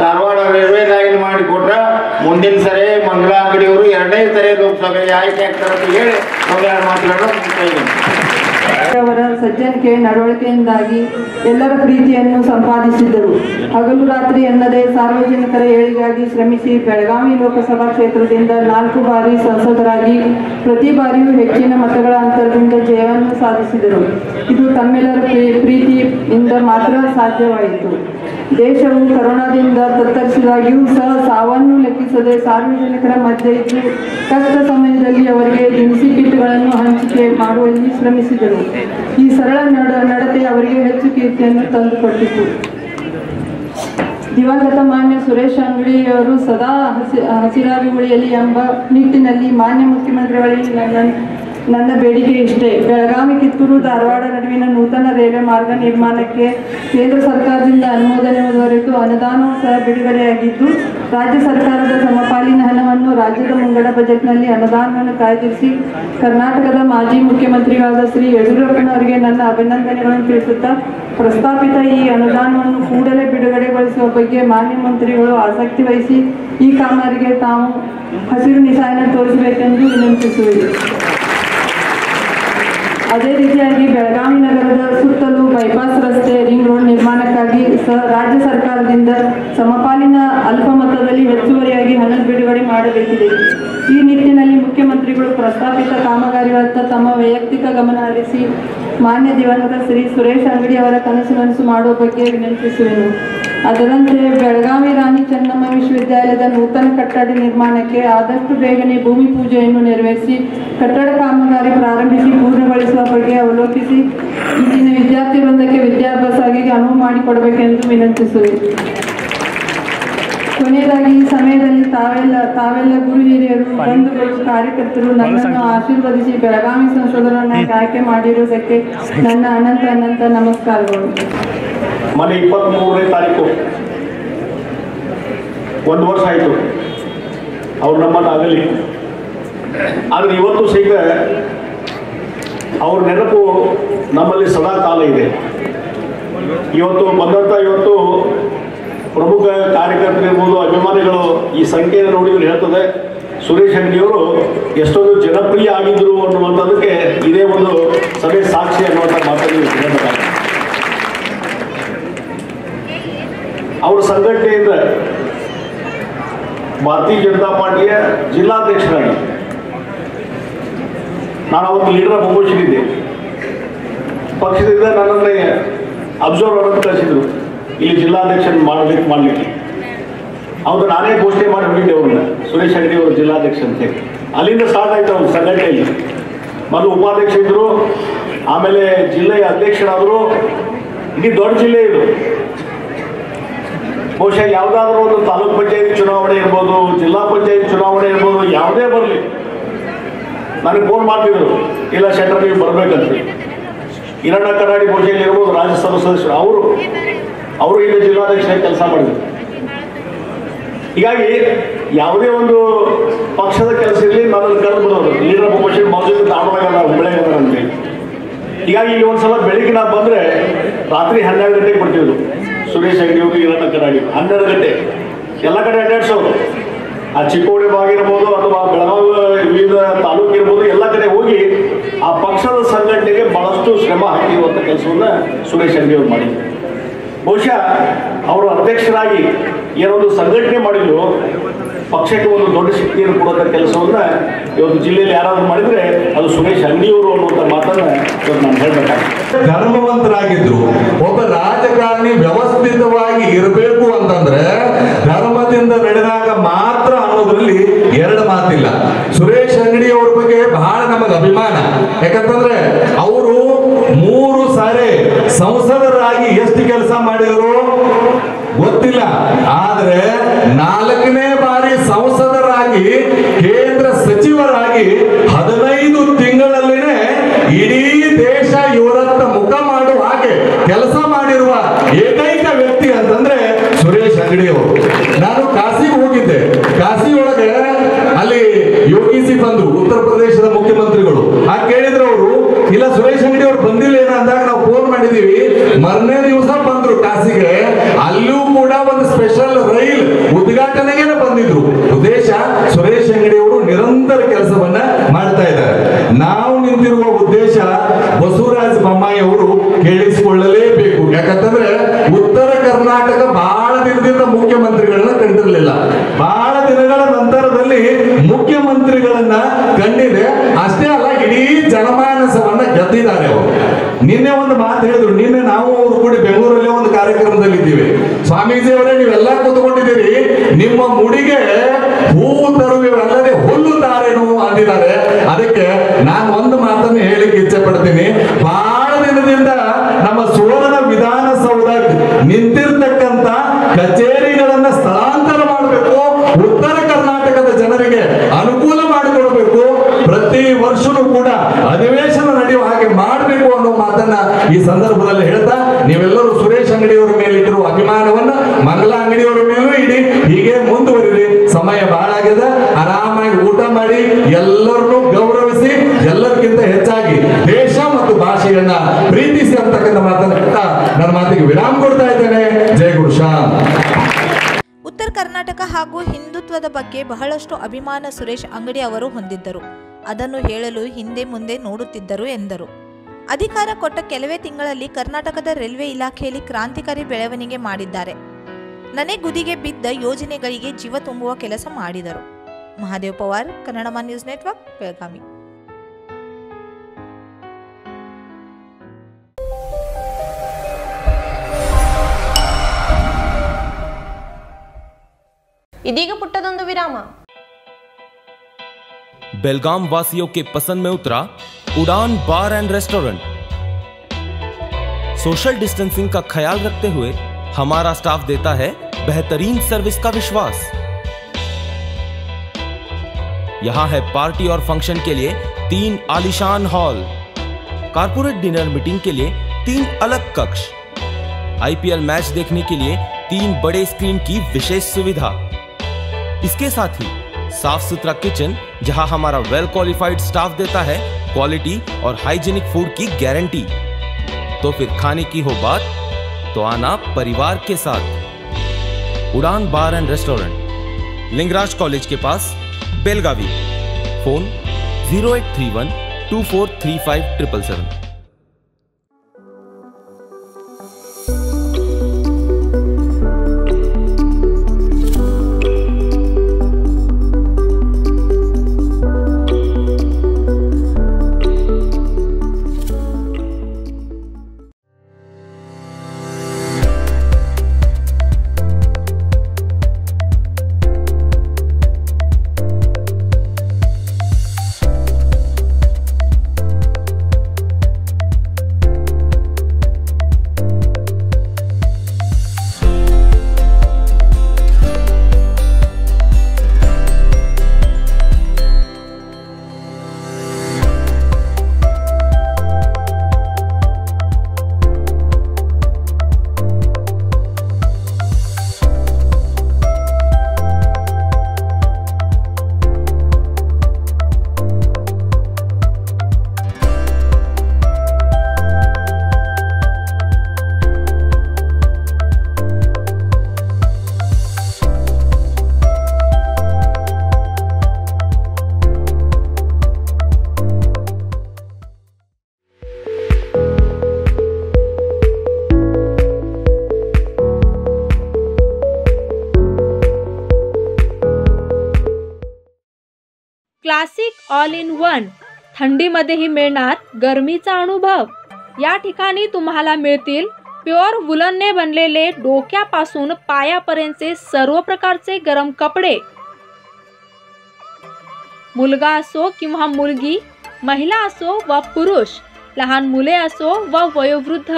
ಧಾರವಾಡ ರೈಲ್ವೆ ಲೈನ್ ಮಾಡಿಕೊಟ್ರೆ ಮುಂದಿನ ಸರಿ ಮಂಗಲಾ ಅಂಗಡಿಯವರು 2ನೇ ಸರಿ ಲೋಕಸಭೆಗೆ ಆಯ್ಕೆ ಆಗ್ತಾರೆ ಅಂತ ಹೇಳಿ ಅವರು ಮಾತನಾಡೋದು. ಅವರ ಸಜ್ಜನಿಕೆ ನಡವಳಿಕೆಯಿಂದಾಗಿ ಎಲ್ಲರ ಪ್ರೀತಿಯನ್ನು ಸಂಪಾದಿಸಿದರು. ಹಗಲು ರಾತ್ರಿ ಎನ್ನದೇ ಸಾರ್ವಜನಿಕರ ಏಳಿಗಾಗಿ ಶ್ರಮಿಸಿ ಬೆಳಗಾವಿ ಲೋಕಸಭಾ ಕ್ಷೇತ್ರದಿಂದ 4 ಬಾರಿ ಸಂಸದರಾಗಿ ಪ್ರತಿ ಬಾರಿಯೂ ಹೆಚ್ಚಿನ ಮತಗಳ ಅಂತರದಿಂದ ಜಯವನ್ನು ಸಾಧಿಸಿದರು. ಇದು ತಮ್ಮೆಲ್ಲರ ಪ್ರೀತಿಯಿಂದ ಮಾತ್ರ ಸಾಧ್ಯವಾಯಿತು. ದೇಶವು ಕರೋನಾದಿಂದ ತತ್ತರಿಸಿದಾಗಿಯೂ ಸಹ ಸಾವನ್ನು ಲೆಕ್ಕಿಸದೆ ಸಾರ್ವಜನಿಕರ ಮಧ್ಯೆ ಇದ್ದು ಕಷ್ಟ ಸಮಯದಲ್ಲಿ ಅವರಿಗೆ ದಿನಸಿ ಕಿಟ್ಗಳನ್ನು ಹಂಚಿಕೆ ಮಾಡುವಲ್ಲಿ ಶ್ರಮಿಸಿದರು. ಈ ಸರಳ ನಡತೆ ಅವರಿಗೆ ಹೆಚ್ಚು ಕೀರ್ತಿಯನ್ನು ತಂದುಕೊಟ್ಟಿತು. ದಿವಂಗತ ಮಾನ್ಯ ಸುರೇಶ್ ಅಂಗಡಿಯವರು ಸದಾ ಹಸಿರಾಗಿ ಉಳಿಯಲಿ ಎಂಬ ನಿಟ್ಟಿನಲ್ಲಿ ಮಾನ್ಯ ಮುಖ್ಯಮಂತ್ರಿಗಳಿಗೆ ನನ್ನ ಬೇಡಿಕೆ ಇಷ್ಟೇ. ಬೆಳಗಾವಿ ಕಿತ್ತೂರು ಧಾರವಾಡ ನಡುವಿನ ನೂತನ ರೈಲ್ವೆ ಮಾರ್ಗ ನಿರ್ಮಾಣಕ್ಕೆ ಕೇಂದ್ರ ಸರ್ಕಾರದಿಂದ ಅನುಮೋದನೆ ದೊರೆತು ಅನುದಾನವೂ ಸಹ ಬಿಡುಗಡೆಯಾಗಿದ್ದು, ರಾಜ್ಯ ಸರ್ಕಾರದ ಸಮಪಾಲಿನ ಹಣವನ್ನು ರಾಜ್ಯದ ಮುಂಗಡ ಬಜೆಟ್ನಲ್ಲಿ ಅನುದಾನವನ್ನು ಕಾಯ್ದಿರಿಸಿ ಕರ್ನಾಟಕದ ಮಾಜಿ ಮುಖ್ಯಮಂತ್ರಿಗಳಾದ ಶ್ರೀ ಯಡಿಯೂರಪ್ಪನವರಿಗೆ ನನ್ನ ಅಭಿನಂದನೆಗಳನ್ನು ತಿಳಿಸುತ್ತಾ, ಪ್ರಸ್ತಾಪಿತ ಈ ಅನುದಾನವನ್ನು ಕೂಡಲೇ ಬಿಡುಗಡೆಗೊಳಿಸುವ ಬಗ್ಗೆ ಮಾನ್ಯ ಮಂತ್ರಿಗಳು ಆಸಕ್ತಿ ವಹಿಸಿ ಈ ಕಾಮಗಾರಿಗೆ ತಾವು ಹಸಿರು ನಿಶಾನೆ ತೋರಿಸಬೇಕೆಂದು ವಿನಂತಿಸುವುದು. ಅದೇ ರೀತಿಯಾಗಿ ಬೆಳಗಾವಿ ನಗರದ ಸುತ್ತಲೂ ಬೈಪಾಸ್ ರಸ್ತೆ ರಿಂಗ್ ರೋಡ್ ನಿರ್ಮಾಣಕ್ಕಾಗಿ ರಾಜ್ಯ ಸರ್ಕಾರದಿಂದ ಸಮಪಾಲಿನ ಅಲ್ಪ ಮೊತ್ತದಲ್ಲಿ ಹೆಚ್ಚುವರಿಯಾಗಿ ಹಣ ಬಿಡುಗಡೆ ಮಾಡಬೇಕಿದೆ. ಈ ನಿಟ್ಟಿನಲ್ಲಿ ಮುಖ್ಯಮಂತ್ರಿಗಳು ಪ್ರಸ್ತಾಪಿತ ಕಾಮಗಾರಿಗಳತ್ತ ತಮ್ಮ ವೈಯಕ್ತಿಕ ಗಮನ ಹರಿಸಿ ಮಾನ್ಯ ದಿವಂಗತ ಶ್ರೀ ಸುರೇಶ್ ಅಂಗಡಿ ಅವರ ಕನಸು ನನಸು ಮಾಡುವ ಬಗ್ಗೆ ವಿನಂತಿಸುವೆನು. ಅದರಂತೆ ಬೆಳಗಾವಿ ರಾಣಿ ಚೆನ್ನಮ್ಮ ವಿಶ್ವವಿದ್ಯಾಲಯದ ನೂತನ ಕಟ್ಟಡ ನಿರ್ಮಾಣಕ್ಕೆ ಆದಷ್ಟು ಬೇಗನೆ ಭೂಮಿ ಪೂಜೆಯನ್ನು ನೆರವೇರಿಸಿ ಕಟ್ಟಡ ಕಾಮಗಾರಿ ಪ್ರಾರಂಭಿಸಿ ಪೂರ್ಣಗೊಳಿಸುವ ಬಗ್ಗೆ ಅವಲೋಕಿಸಿ ಇಲ್ಲಿನ ವಿದ್ಯಾರ್ಥಿ ವೃಂದಕ್ಕೆ ವಿದ್ಯಾಭ್ಯಾಸಕ್ಕೆ ಅನುವು ಮಾಡಿಕೊಡಬೇಕೆಂದು ವಿನಂತಿಸುವೆ. ಕೊನೆಯದಾಗಿ ಈ ಸಮಯದಲ್ಲಿ ತಾವೆಲ್ಲ ಗುರು ಹಿರಿಯರು ಬಂಧುಗಳು ಕಾರ್ಯಕರ್ತರು ನನ್ನನ್ನು ಆಶೀರ್ವದಿಸಿ ಬೆಳಗಾವಿ ಸಂಸದರನ್ನಾಗಿ ಆಯ್ಕೆ ಮಾಡಿರುವುದಕ್ಕೆ ನನ್ನ ಅನಂತ ಅನಂತ ನಮಸ್ಕಾರಗಳು. ಮೊನ್ನೆ 23ನೇ ತಾರೀಕು ಒಂದು ವರ್ಷ ಆಯಿತು ಅವ್ರು ನಮ್ಮನ್ನು ಆಗಲಿ, ಆದರೆ ಇವತ್ತು ಸಹಿತ ಅವ್ರ ನೆನಪು ನಮ್ಮಲ್ಲಿ ಸದಾ ಕಾಲ ಇದೆ. ಇವತ್ತು ಬಂದಂಥ ಇವತ್ತು ಪ್ರಮುಖ ಕಾರ್ಯಕರ್ತರಿರ್ಬೋದು ಅಭಿಮಾನಿಗಳು ಈ ಸಂಖ್ಯೆಯನ್ನು ನೋಡಿದ್ರು ಹೇಳ್ತದೆ ಸುರೇಶ್ ಅಂಗಡಿಯವರು ಎಷ್ಟೊಂದು ಜನಪ್ರಿಯ ಆಗಿದ್ರು ಅನ್ನುವಂಥದಕ್ಕೆ ಇದೇ ಒಂದು ಸಭೆ ಸಾಕ್ಷಿ ಅನ್ನುವಂಥ ಮಾತನ್ನು ಹೇಳ್ತಾರೆ. ಅವ್ರ ಸಂಘಟನೆಯಿಂದ ಭಾರತೀಯ ಜನತಾ ಪಾರ್ಟಿಯ ಜಿಲ್ಲಾಧ್ಯಕ್ಷರಾಗಿ ನಾನು ಅವತ್ತು ಲೀಡರ್ ಬಹುಮೋಷನಿದ್ದೆ. ಪಕ್ಷದಿಂದ ನನ್ನನ್ನೇ ಅಬ್ಸರ್ವ್ ಮಾಡೋದು ಕಳಿಸಿದ್ರು ಇಲ್ಲಿ ಜಿಲ್ಲಾಧ್ಯಕ್ಷ ಮಾಡಲಿಕ್ಕೆ. ಅವ್ರು ನಾನೇ ಘೋಷಣೆ ಮಾಡಿ ಹೋಗಿದ್ದೆ ಅವ್ರನ್ನ, ಸುರೇಶ್ ಅಂಗಡಿ ಅವರು ಜಿಲ್ಲಾಧ್ಯಕ್ಷ ಅಂತ. ಅಲ್ಲಿಂದ ಸ್ಟಾರ್ಟ್ ಆಯ್ತು ಅವ್ರ ಸಂಘಟನೆಯಲ್ಲಿ. ಮೊದಲು ಉಪಾಧ್ಯಕ್ಷ ಇದ್ದರು, ಆಮೇಲೆ ಜಿಲ್ಲೆಯ ಅಧ್ಯಕ್ಷರಾದರು. ಇಡೀ ದೊಡ್ಡ ಜಿಲ್ಲೆ ಇದು, ಬಹುಶಃ ಯಾವುದಾದ್ರೂ ಒಂದು ತಾಲೂಕ್ ಪಂಚಾಯತ್ ಚುನಾವಣೆ ಇರ್ಬೋದು, ಜಿಲ್ಲಾ ಪಂಚಾಯತ್ ಚುನಾವಣೆ ಇರ್ಬೋದು, ಯಾವುದೇ ಬರಲಿ ನನಗೆ ಫೋನ್ ಮಾಡ್ತಿದ್ರು, ಇಲ್ಲ ಶೆಟ್ಟರ್ ನೀವು ಬರಬೇಕಂತ. ಹಿರಣ್ಣ ಕರಾಡಿ ಬಹುಶಃ ಇರ್ಬೋದು ರಾಜ್ಯಸಭಾ ಸದಸ್ಯರು, ಅವರು ಇಲ್ಲಿ ಜಿಲ್ಲಾಧ್ಯಕ್ಷ ಕೆಲಸ ಮಾಡಿದ್ರು. ಹೀಗಾಗಿ ಯಾವುದೇ ಒಂದು ಪಕ್ಷದ ಕೆಲಸ ಇರಲಿ ನನ್ನನ್ನು ಕರೆದು ಬಿಡೋರು, ಲೀಡರ್ ಬಹುಮೋಷನ್ ಮೌಲ್ಯದ ದಾಡೋಣ ಬೆಳೆಯೋಣ ಅಂತೇಳಿ. ಹೀಗಾಗಿ ಇಲ್ಲಿ ಒಂದ್ಸಲ ಬೆಳಿಗ್ಗೆ ನಾವು ಬಂದರೆ ರಾತ್ರಿ 12 ಗಂಟೆಗೆ ಬರ್ತಿದ್ರು. ಸುರೇಶ್ ಅಂಗಡಿಯವರು ಇರಣ್ಣ ಕರಾಡಿ 12 ಗಂಟೆ ಎಲ್ಲ ಕಡೆ ಅಡ್ಡಾಡ್ಸೋರು. ಆ ಚಿಕ್ಕೋಡಿ ಭಾಗಿರ್ಬೋದು ಅಥವಾ ಬೆಳಗಾವಿ ವಿವಿಧ ತಾಲೂಕು ಇರ್ಬೋದು, ಎಲ್ಲ ಕಡೆ ಹೋಗಿ ಆ ಪಕ್ಷದ ಸಂಘಟನೆಗೆ ಬಹಳಷ್ಟು ಶ್ರಮ ಹಾಕಿರುವಂಥ ಕೆಲಸವನ್ನು ಸುರೇಶ್ ಅಂಗಡಿಯವರು ಮಾಡಿದ್ರು. ಬಹುಶಃ ಅವರು ಅಧ್ಯಕ್ಷರಾಗಿ ಏನೊಂದು ಸಂಘಟನೆ ಮಾಡಿದ್ರು, ಪಕ್ಷಕ್ಕೆ ಒಂದು ದೊಡ್ಡ ಶಕ್ತಿಯನ್ನು ಕೊಡುವಂಥ ಕೆಲಸವನ್ನು ಇವತ್ತು ಜಿಲ್ಲೆಯಲ್ಲಿ ಯಾರಾದರೂ ಮಾಡಿದರೆ ಅದು ಸುರೇಶ್ ಅಂಗಡಿಯವರು ಅನ್ನುವಂಥ ಮಾತನ್ನು ಇವತ್ತು ನಾನು ಹೇಳಬೇಕಾಗ್ತದೆ. ಧರ್ಮವಂತರಾಗಿದ್ದರು. ಒಬ್ಬ ರಾಜಕಾರಣಿ ವ್ಯವಸ್ಥಿತವಾಗಿ ಇರಬೇಕು ಅಂತಂದ್ರೆ ಧರ್ಮದಿಂದ ನಡೆದಾಗ ಮಾತ್ರ ಅನ್ನೋದ್ರಲ್ಲಿ ಎರಡು ಮಾತಿಲ್ಲ. ಸುರೇಶ್ ಅಂಗಡಿಯವ್ರ ಬಗ್ಗೆ ಬಹಳ ನಮಗೆ ಅಭಿಮಾನ. ಯಾಕಂತಂದ್ರೆ ಅವರು 3 ಸಾರಿ ಸಂಸದರಾಗಿ ಎಷ್ಟು ಕೆಲಸ ಮಾಡಿದ್ರು ಗೊತ್ತಿಲ್ಲ, ಆದ್ರೆ 4ನೇ ಬಾರಿ ಸಂಸದರಾಗಿ ಕೇಂದ್ರ ಸಚಿವರಾಗಿ 15 ತಿಂಗಳಲ್ಲಿನೇ ಇಡೀ ದೇಶ ಇವರತ್ತ ಮುಖ ಮಾಡುವ ಹಾಗೆ ಕೆಲಸ ಮಾಡಿರುವ ಏಕೈಕ ವ್ಯಕ್ತಿ ಅಂತಂದ್ರೆ ಸುರೇಶ್ ಅಂಗಡಿ ಅವರು. ನಾನು ಕಾಶಿಗೆ ಹೋಗಿದ್ದೆ. ಕಾಶಿಯೊಳಗೆ ಅಲ್ಲಿ ಯೋಗಿಸಿ ಬಂದ್ರು ಉತ್ತರ ಪ್ರದೇಶದ ಮುಖ್ಯಮಂತ್ರಿಗಳು. ಆ ಕೇಳಿದ್ರೆ ಅವರು ಇಲ್ಲ ಸುರೇಶ್ ಅಂಗಡಿ ಅವರು ಬಂದಿಲ್ಲ ಅಂದಾಗ ನಾವು ಫೋನ್ ಮಾಡಿದೀವಿ, ಮರನೇ ದಿವಸ ಬಂದ್ರು ಕಾಶಿಗೆ. ಅಲ್ಲೂ ಕೂಡ ಒಂದು ಸ್ಪೆಷಲ್ ರೈಲ್ ಉದ್ಘಾಟನೆಗೆ ಬಂದಿದ್ರು. ಉದ್ದೇಶ ಸುರೇಶ್ ಅಂಗಡಿ ಅವರು ನಿರಂತರ ಕೆಲಸವನ್ನ ಮಾಡ್ತಾ ಇದ್ದಾರೆ. ನಾವು ನಿಂತಿರುವ ಉದ್ದೇಶ ಬಸವರಾಜ ಬೊಮ್ಮಾಯಿ ಅವರು ಕೇಳಿಸಿಕೊಳ್ಳಲೇಬೇಕು. ಯಾಕಂತಂದ್ರೆ ಉತ್ತರ ಕರ್ನಾಟಕ ಬಹಳ ದಿನದಿಂದ ಮುಖ್ಯಮಂತ್ರಿಗಳನ್ನ ಕಂಡಿರಲಿಲ್ಲ. ಬಹಳ ದಿನಗಳ ನಂತರದಲ್ಲಿ ಮುಖ್ಯಮಂತ್ರಿಗಳನ್ನ ಕಂಡಿದೆ. ಅಷ್ಟೇ ಅಲ್ಲ, ಇಡೀ ಜನಮಾನಸವನ್ನ ಗೆದ್ದಿದ್ದಾರೆ ಅವರು. ನಿನ್ನೆ ಒಂದು ಮಾತು ಹೇಳಿದ್ರು. ನಿನ್ನೆ ನಾವು ಅವರು ಕೂಡಿ ಬೆಂಗಳೂರಲ್ಲೇ ಒಂದು ಕಾರ್ಯಕ್ರಮದಲ್ಲಿ ಇದ್ದೀವಿ. ಸ್ವಾಮೀಜಿ ಅವರೇ, ನೀವೆಲ್ಲ ಕೂತ್ಕೊಂಡಿದ್ದೀರಿ, ನಿಮ್ಮ ಮುಡಿಗೆ ಹೂವು ತರುವವರಲ್ಲದೆ ಹುಲ್ಲು ತಾರೇನು ಅಂದಿದ್ದಾರೆ. ಅದಕ್ಕೆ ನಾನು ಒಂದು ಮಾತನ್ನು ಹೇಳಿಕ್ಕೆ ಇಚ್ಛೆ ಪಡ್ತೀನಿ. ಬಹಳ ದಿನದಿಂದ ನಮ್ಮ ಸುವರ್ಣ ವಿಧಾನಸೌಧ ನಿಂತಿರ್ತಕ್ಕಂಥ ಕಚೇರಿಗಳನ್ನ ಸ್ಥಳಾಂತರ ಮಾಡಬೇಕು, ಉತ್ತರ ಕರ್ನಾಟಕದ ಜನರಿಗೆ ಅನುಕೂಲ ಮಾಡಿಕೊಡ್ಬೇಕು, ಪ್ರತಿ ವರ್ಷವೂ ಕೂಡ ಅಧಿವೇಶನ ನಡೆಯುವ ಹಾಗೆ ಮಾಡಬೇಕು ಅನ್ನೋ ಮಾತನ್ನ ಈ ಸಂದರ್ಭದಲ್ಲಿ ಹೇಳ್ತಾ, ನೀವೆಲ್ಲರೂ ಸುರೇಶ್ ಅಂಗಡಿಯವರ ಮೇಲೆ ಇಟ್ಟಿರುವ ಅಭಿಮಾನವನ್ನ ಮಂಗಲಾ ಅಂಗಡಿಯವರ ಮೇಲೂ ಇಡಿ, ಹೀಗೆ ಮುಂದುವರಿರಿ. ಸಮಯ ಬಹಳ ಆಗಿದೆ. ಆರಾಮಾಗಿ ಊಟ ಮಾಡಿ ಎಲ್ಲರನ್ನೂ ಗೌರವಿಸಿ, ಎಲ್ಲರಿಗಿಂತ ಹೆಚ್ಚಾಗಿ ದೇಶ ಮತ್ತು ಭಾಷೆಯನ್ನ ಪ್ರೀತಿಸಿ ಅಂತಕ್ಕಂಥ ಮಾತನ್ನ ಹೇಳ್ತಾ ನನ್ನ ಮಾತಿಗೆ ವಿರಾಮ ಕೊಡ್ತಾ ಇದ್ದೇನೆ. ಜಯ ಗುರು ಶಾಮ್. ಉತ್ತರ ಕರ್ನಾಟಕ ಹಾಗೂ ಹಿಂದುತ್ವದ ಬಗ್ಗೆ ಬಹಳಷ್ಟು ಅಭಿಮಾನ ಸುರೇಶ್ ಅಂಗಡಿ ಅವರು ಹೊಂದಿದ್ದರು. ಅದನ್ನು ಹೇಳಲು ಹಿಂದೆ ಮುಂದೆ ನೋಡುತ್ತಿದ್ದರು ಎಂದರು. ಅಧಿಕಾರ ಕೊಟ್ಟ ಕೆಲವೇ ತಿಂಗಳಲ್ಲಿ ಕರ್ನಾಟಕದ ರೈಲ್ವೆ ಇಲಾಖೆಯಲ್ಲಿ ಕ್ರಾಂತಿಕಾರಿ ಬೆಳವಣಿಗೆ ಮಾಡಿದ್ದಾರೆ. ನನೆಗುದಿಗೆ ಬಿದ್ದ ಯೋಜನೆಗಳಿಗೆ ಜೀವ ತುಂಬುವ ಕೆಲಸ ಮಾಡಿದರು. Mahadev Pawar, Kannadamma news network, Belagavi. ಇದೀಗ ಪುಟ್ಟದೊಂದು ವಿರಾಮ. बेलगाम वासियों के पसंद में उतरा Udaan bar and restaurant. Social distancing का ख्याल रखते हुए हमारा स्टाफ देता है बेहतरीन सर्विस का विश्वास. यहाँ है पार्टी और फंक्शन के लिए 3 आलीशान हॉल, कॉर्पोरेट डिनर मीटिंग के लिए 3 अलग कक्ष, आईपीएल मैच देखने के लिए 3 बड़े स्क्रीन की विशेष सुविधा. इसके साथ ही साफ सुथरा किचन जहां हमारा वेल क्वालिफाइड स्टाफ देता है क्वालिटी और हाइजीनिक फूड की गारंटी. तो फिर खाने की हो बात तो आना परिवार के साथ. Udaan bar and restaurant, Lingaraj college के पास, Belagavi. Phone 0831243577. Classic all in one, थंडीमध्येही मिळणार गरमीचा अनुभव. या ठिकाणी तुम्हाला मिळतील प्युअर वुलनने बनलेले डोक्यापासून पायापर्यंतचे सर्व प्रकारचे गरम कपडे. मुलगा असो किंवा मुलगी, महिला असो व पुरुष, लहान मुले असो व वयोवृद्ध,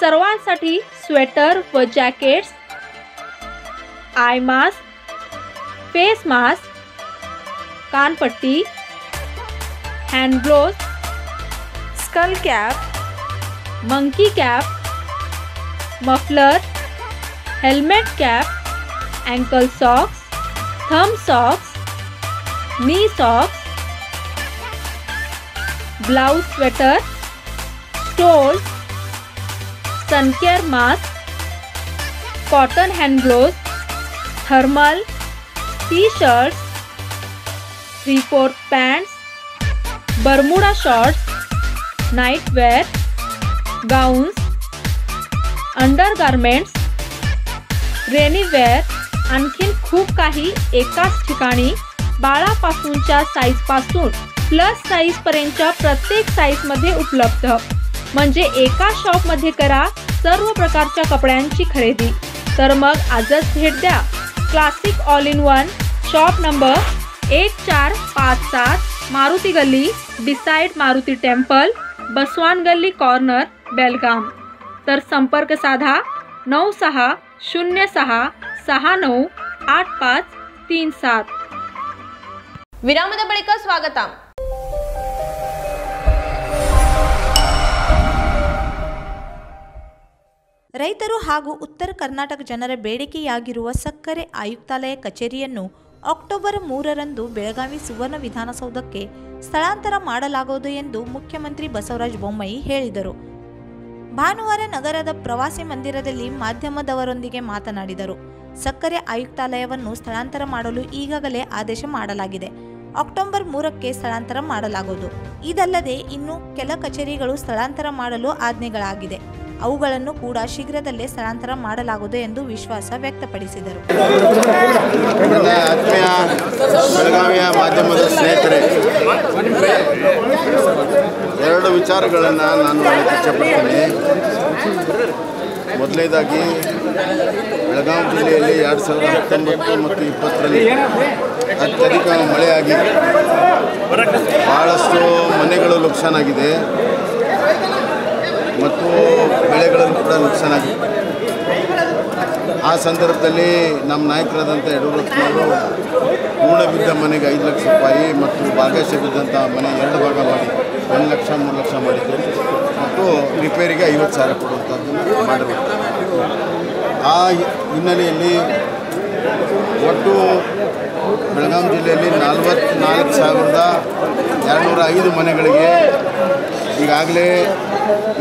सर्वांसाठी स्वेटर व jackets, eye mask, face mask, कानपट्टी, hand glove, skull cap, monkey cap, muffler, helmet cap, ankle socks, thumb socks, knee socks, blouse sweater, stole, sun care mask, cotton hand glove, thermal, T shirts, 3/4 pants, Bermuda shorts, night where, gowns, under garments, rainy wear, आणखीन खूप काही एकाच ठिकाणी बाळापासूनच्या साईजपासून plus साईजपर्यंतच्या प्रत्येक साईजमध्ये उपलब्ध. म्हणजे एका शॉपमध्ये करा सर्व प्रकारच्या कपड्यांची खरेदी. तर मग आजच भेट द्या classic all in one, shop number 1457, Maruti Galli, beside Maruti temple, बसवान गली कॉर्नर, बेलगाम. तर संपर्क साधा 9606698537. विरामद बळिक स्वागत. ರೈತರು ಹಾಗೂ ಉತ್ತರ ಕರ್ನಾಟಕ ಜನರ ಬೇಡಿಕೆಯಾಗಿರುವ ಸಕ್ಕರೆ ಆಯುಕ್ತಾಲಯ ಕಚೇರಿಯನ್ನು ಅಕ್ಟೋಬರ್ 3ರಂದು ಬೆಳಗಾವಿ ಸುವರ್ಣ ವಿಧಾನಸೌಧಕ್ಕೆ ಸ್ಥಳಾಂತರ ಮಾಡಲಾಗುವುದು ಎಂದು ಮುಖ್ಯಮಂತ್ರಿ ಬಸವರಾಜ ಬೊಮ್ಮಾಯಿ ಹೇಳಿದರು. ಭಾನುವಾರ ನಗರದ ಪ್ರವಾಸಿ ಮಂದಿರದಲ್ಲಿ ಮಾಧ್ಯಮದವರೊಂದಿಗೆ ಮಾತನಾಡಿದರು. ಸಕ್ಕರೆ ಆಯುಕ್ತಾಲಯವನ್ನು ಸ್ಥಳಾಂತರ ಮಾಡಲು ಈಗಾಗಲೇ ಆದೇಶ ಮಾಡಲಾಗಿದೆ. ಅಕ್ಟೋಬರ್ 3ಕ್ಕೆ ಸ್ಥಳಾಂತರ ಮಾಡಲಾಗುವುದು. ಇದಲ್ಲದೆ ಇನ್ನು ಕೆಲ ಕಚೇರಿಗಳು ಸ್ಥಳಾಂತರ ಮಾಡಲು ಆಜ್ಞೆಗಳಾಗಿದೆ. ಅವುಗಳನ್ನು ಕೂಡ ಶೀಘ್ರದಲ್ಲೇ ಸ್ಥಳಾಂತರ ಮಾಡಲಾಗುವುದು ಎಂದು ವಿಶ್ವಾಸ ವ್ಯಕ್ತಪಡಿಸಿದರು. ಆತ್ಮೀಯ ಬೆಳಗಾವಿಯ ಮಾಧ್ಯಮದ ಸ್ನೇಹಿತರೆ, ಎರಡು ವಿಚಾರಗಳನ್ನು ನಾನು ಇಚ್ಛೆಪಡ್ತೀನಿ. ಮೊದಲನೇದಾಗಿ ಬೆಳಗಾವಿ ಜಿಲ್ಲೆಯಲ್ಲಿ 2019 ಮತ್ತು 2020ರಲ್ಲಿ ಅತ್ಯಧಿಕ ಮಳೆಯಾಗಿದೆ. ಬಹಳಷ್ಟು ಮನೆಗಳು ನುಕ್ಸಾನಾಗಿದೆ ಮತ್ತು ಬೆಳೆಗಳನ್ನು ಕೂಡ ನುಕ್ಸಾನಾಗಿದೆ. ಆ ಸಂದರ್ಭದಲ್ಲಿ ನಮ್ಮ ನಾಯಕರಾದಂಥ ಯಡಿಯೂರಪ್ಪನವರು ಪೂರ್ಣ ಬಿದ್ದ ಮನೆಗೆ 5 ಲಕ್ಷ ರೂಪಾಯಿ ಮತ್ತು ಭಾಗಶಃ ಬಿದ್ದಂಥ ಮನೆ 2 ಭಾಗ ಮಾಡಿ 1 ಲಕ್ಷ 3 ಲಕ್ಷ ಮಾಡಿದ್ದರು ಮತ್ತು ರಿಪೇರಿಗೆ 50,000 ಕೊಡುವಂಥದ್ದನ್ನು ಮಾಡಬೇಕು. ಆ ಹಿನ್ನೆಲೆಯಲ್ಲಿ ಒಟ್ಟು ಬೆಳಗಾವಿ ಜಿಲ್ಲೆಯಲ್ಲಿ 44,205 ಮನೆಗಳಿಗೆ ಈಗಾಗಲೇ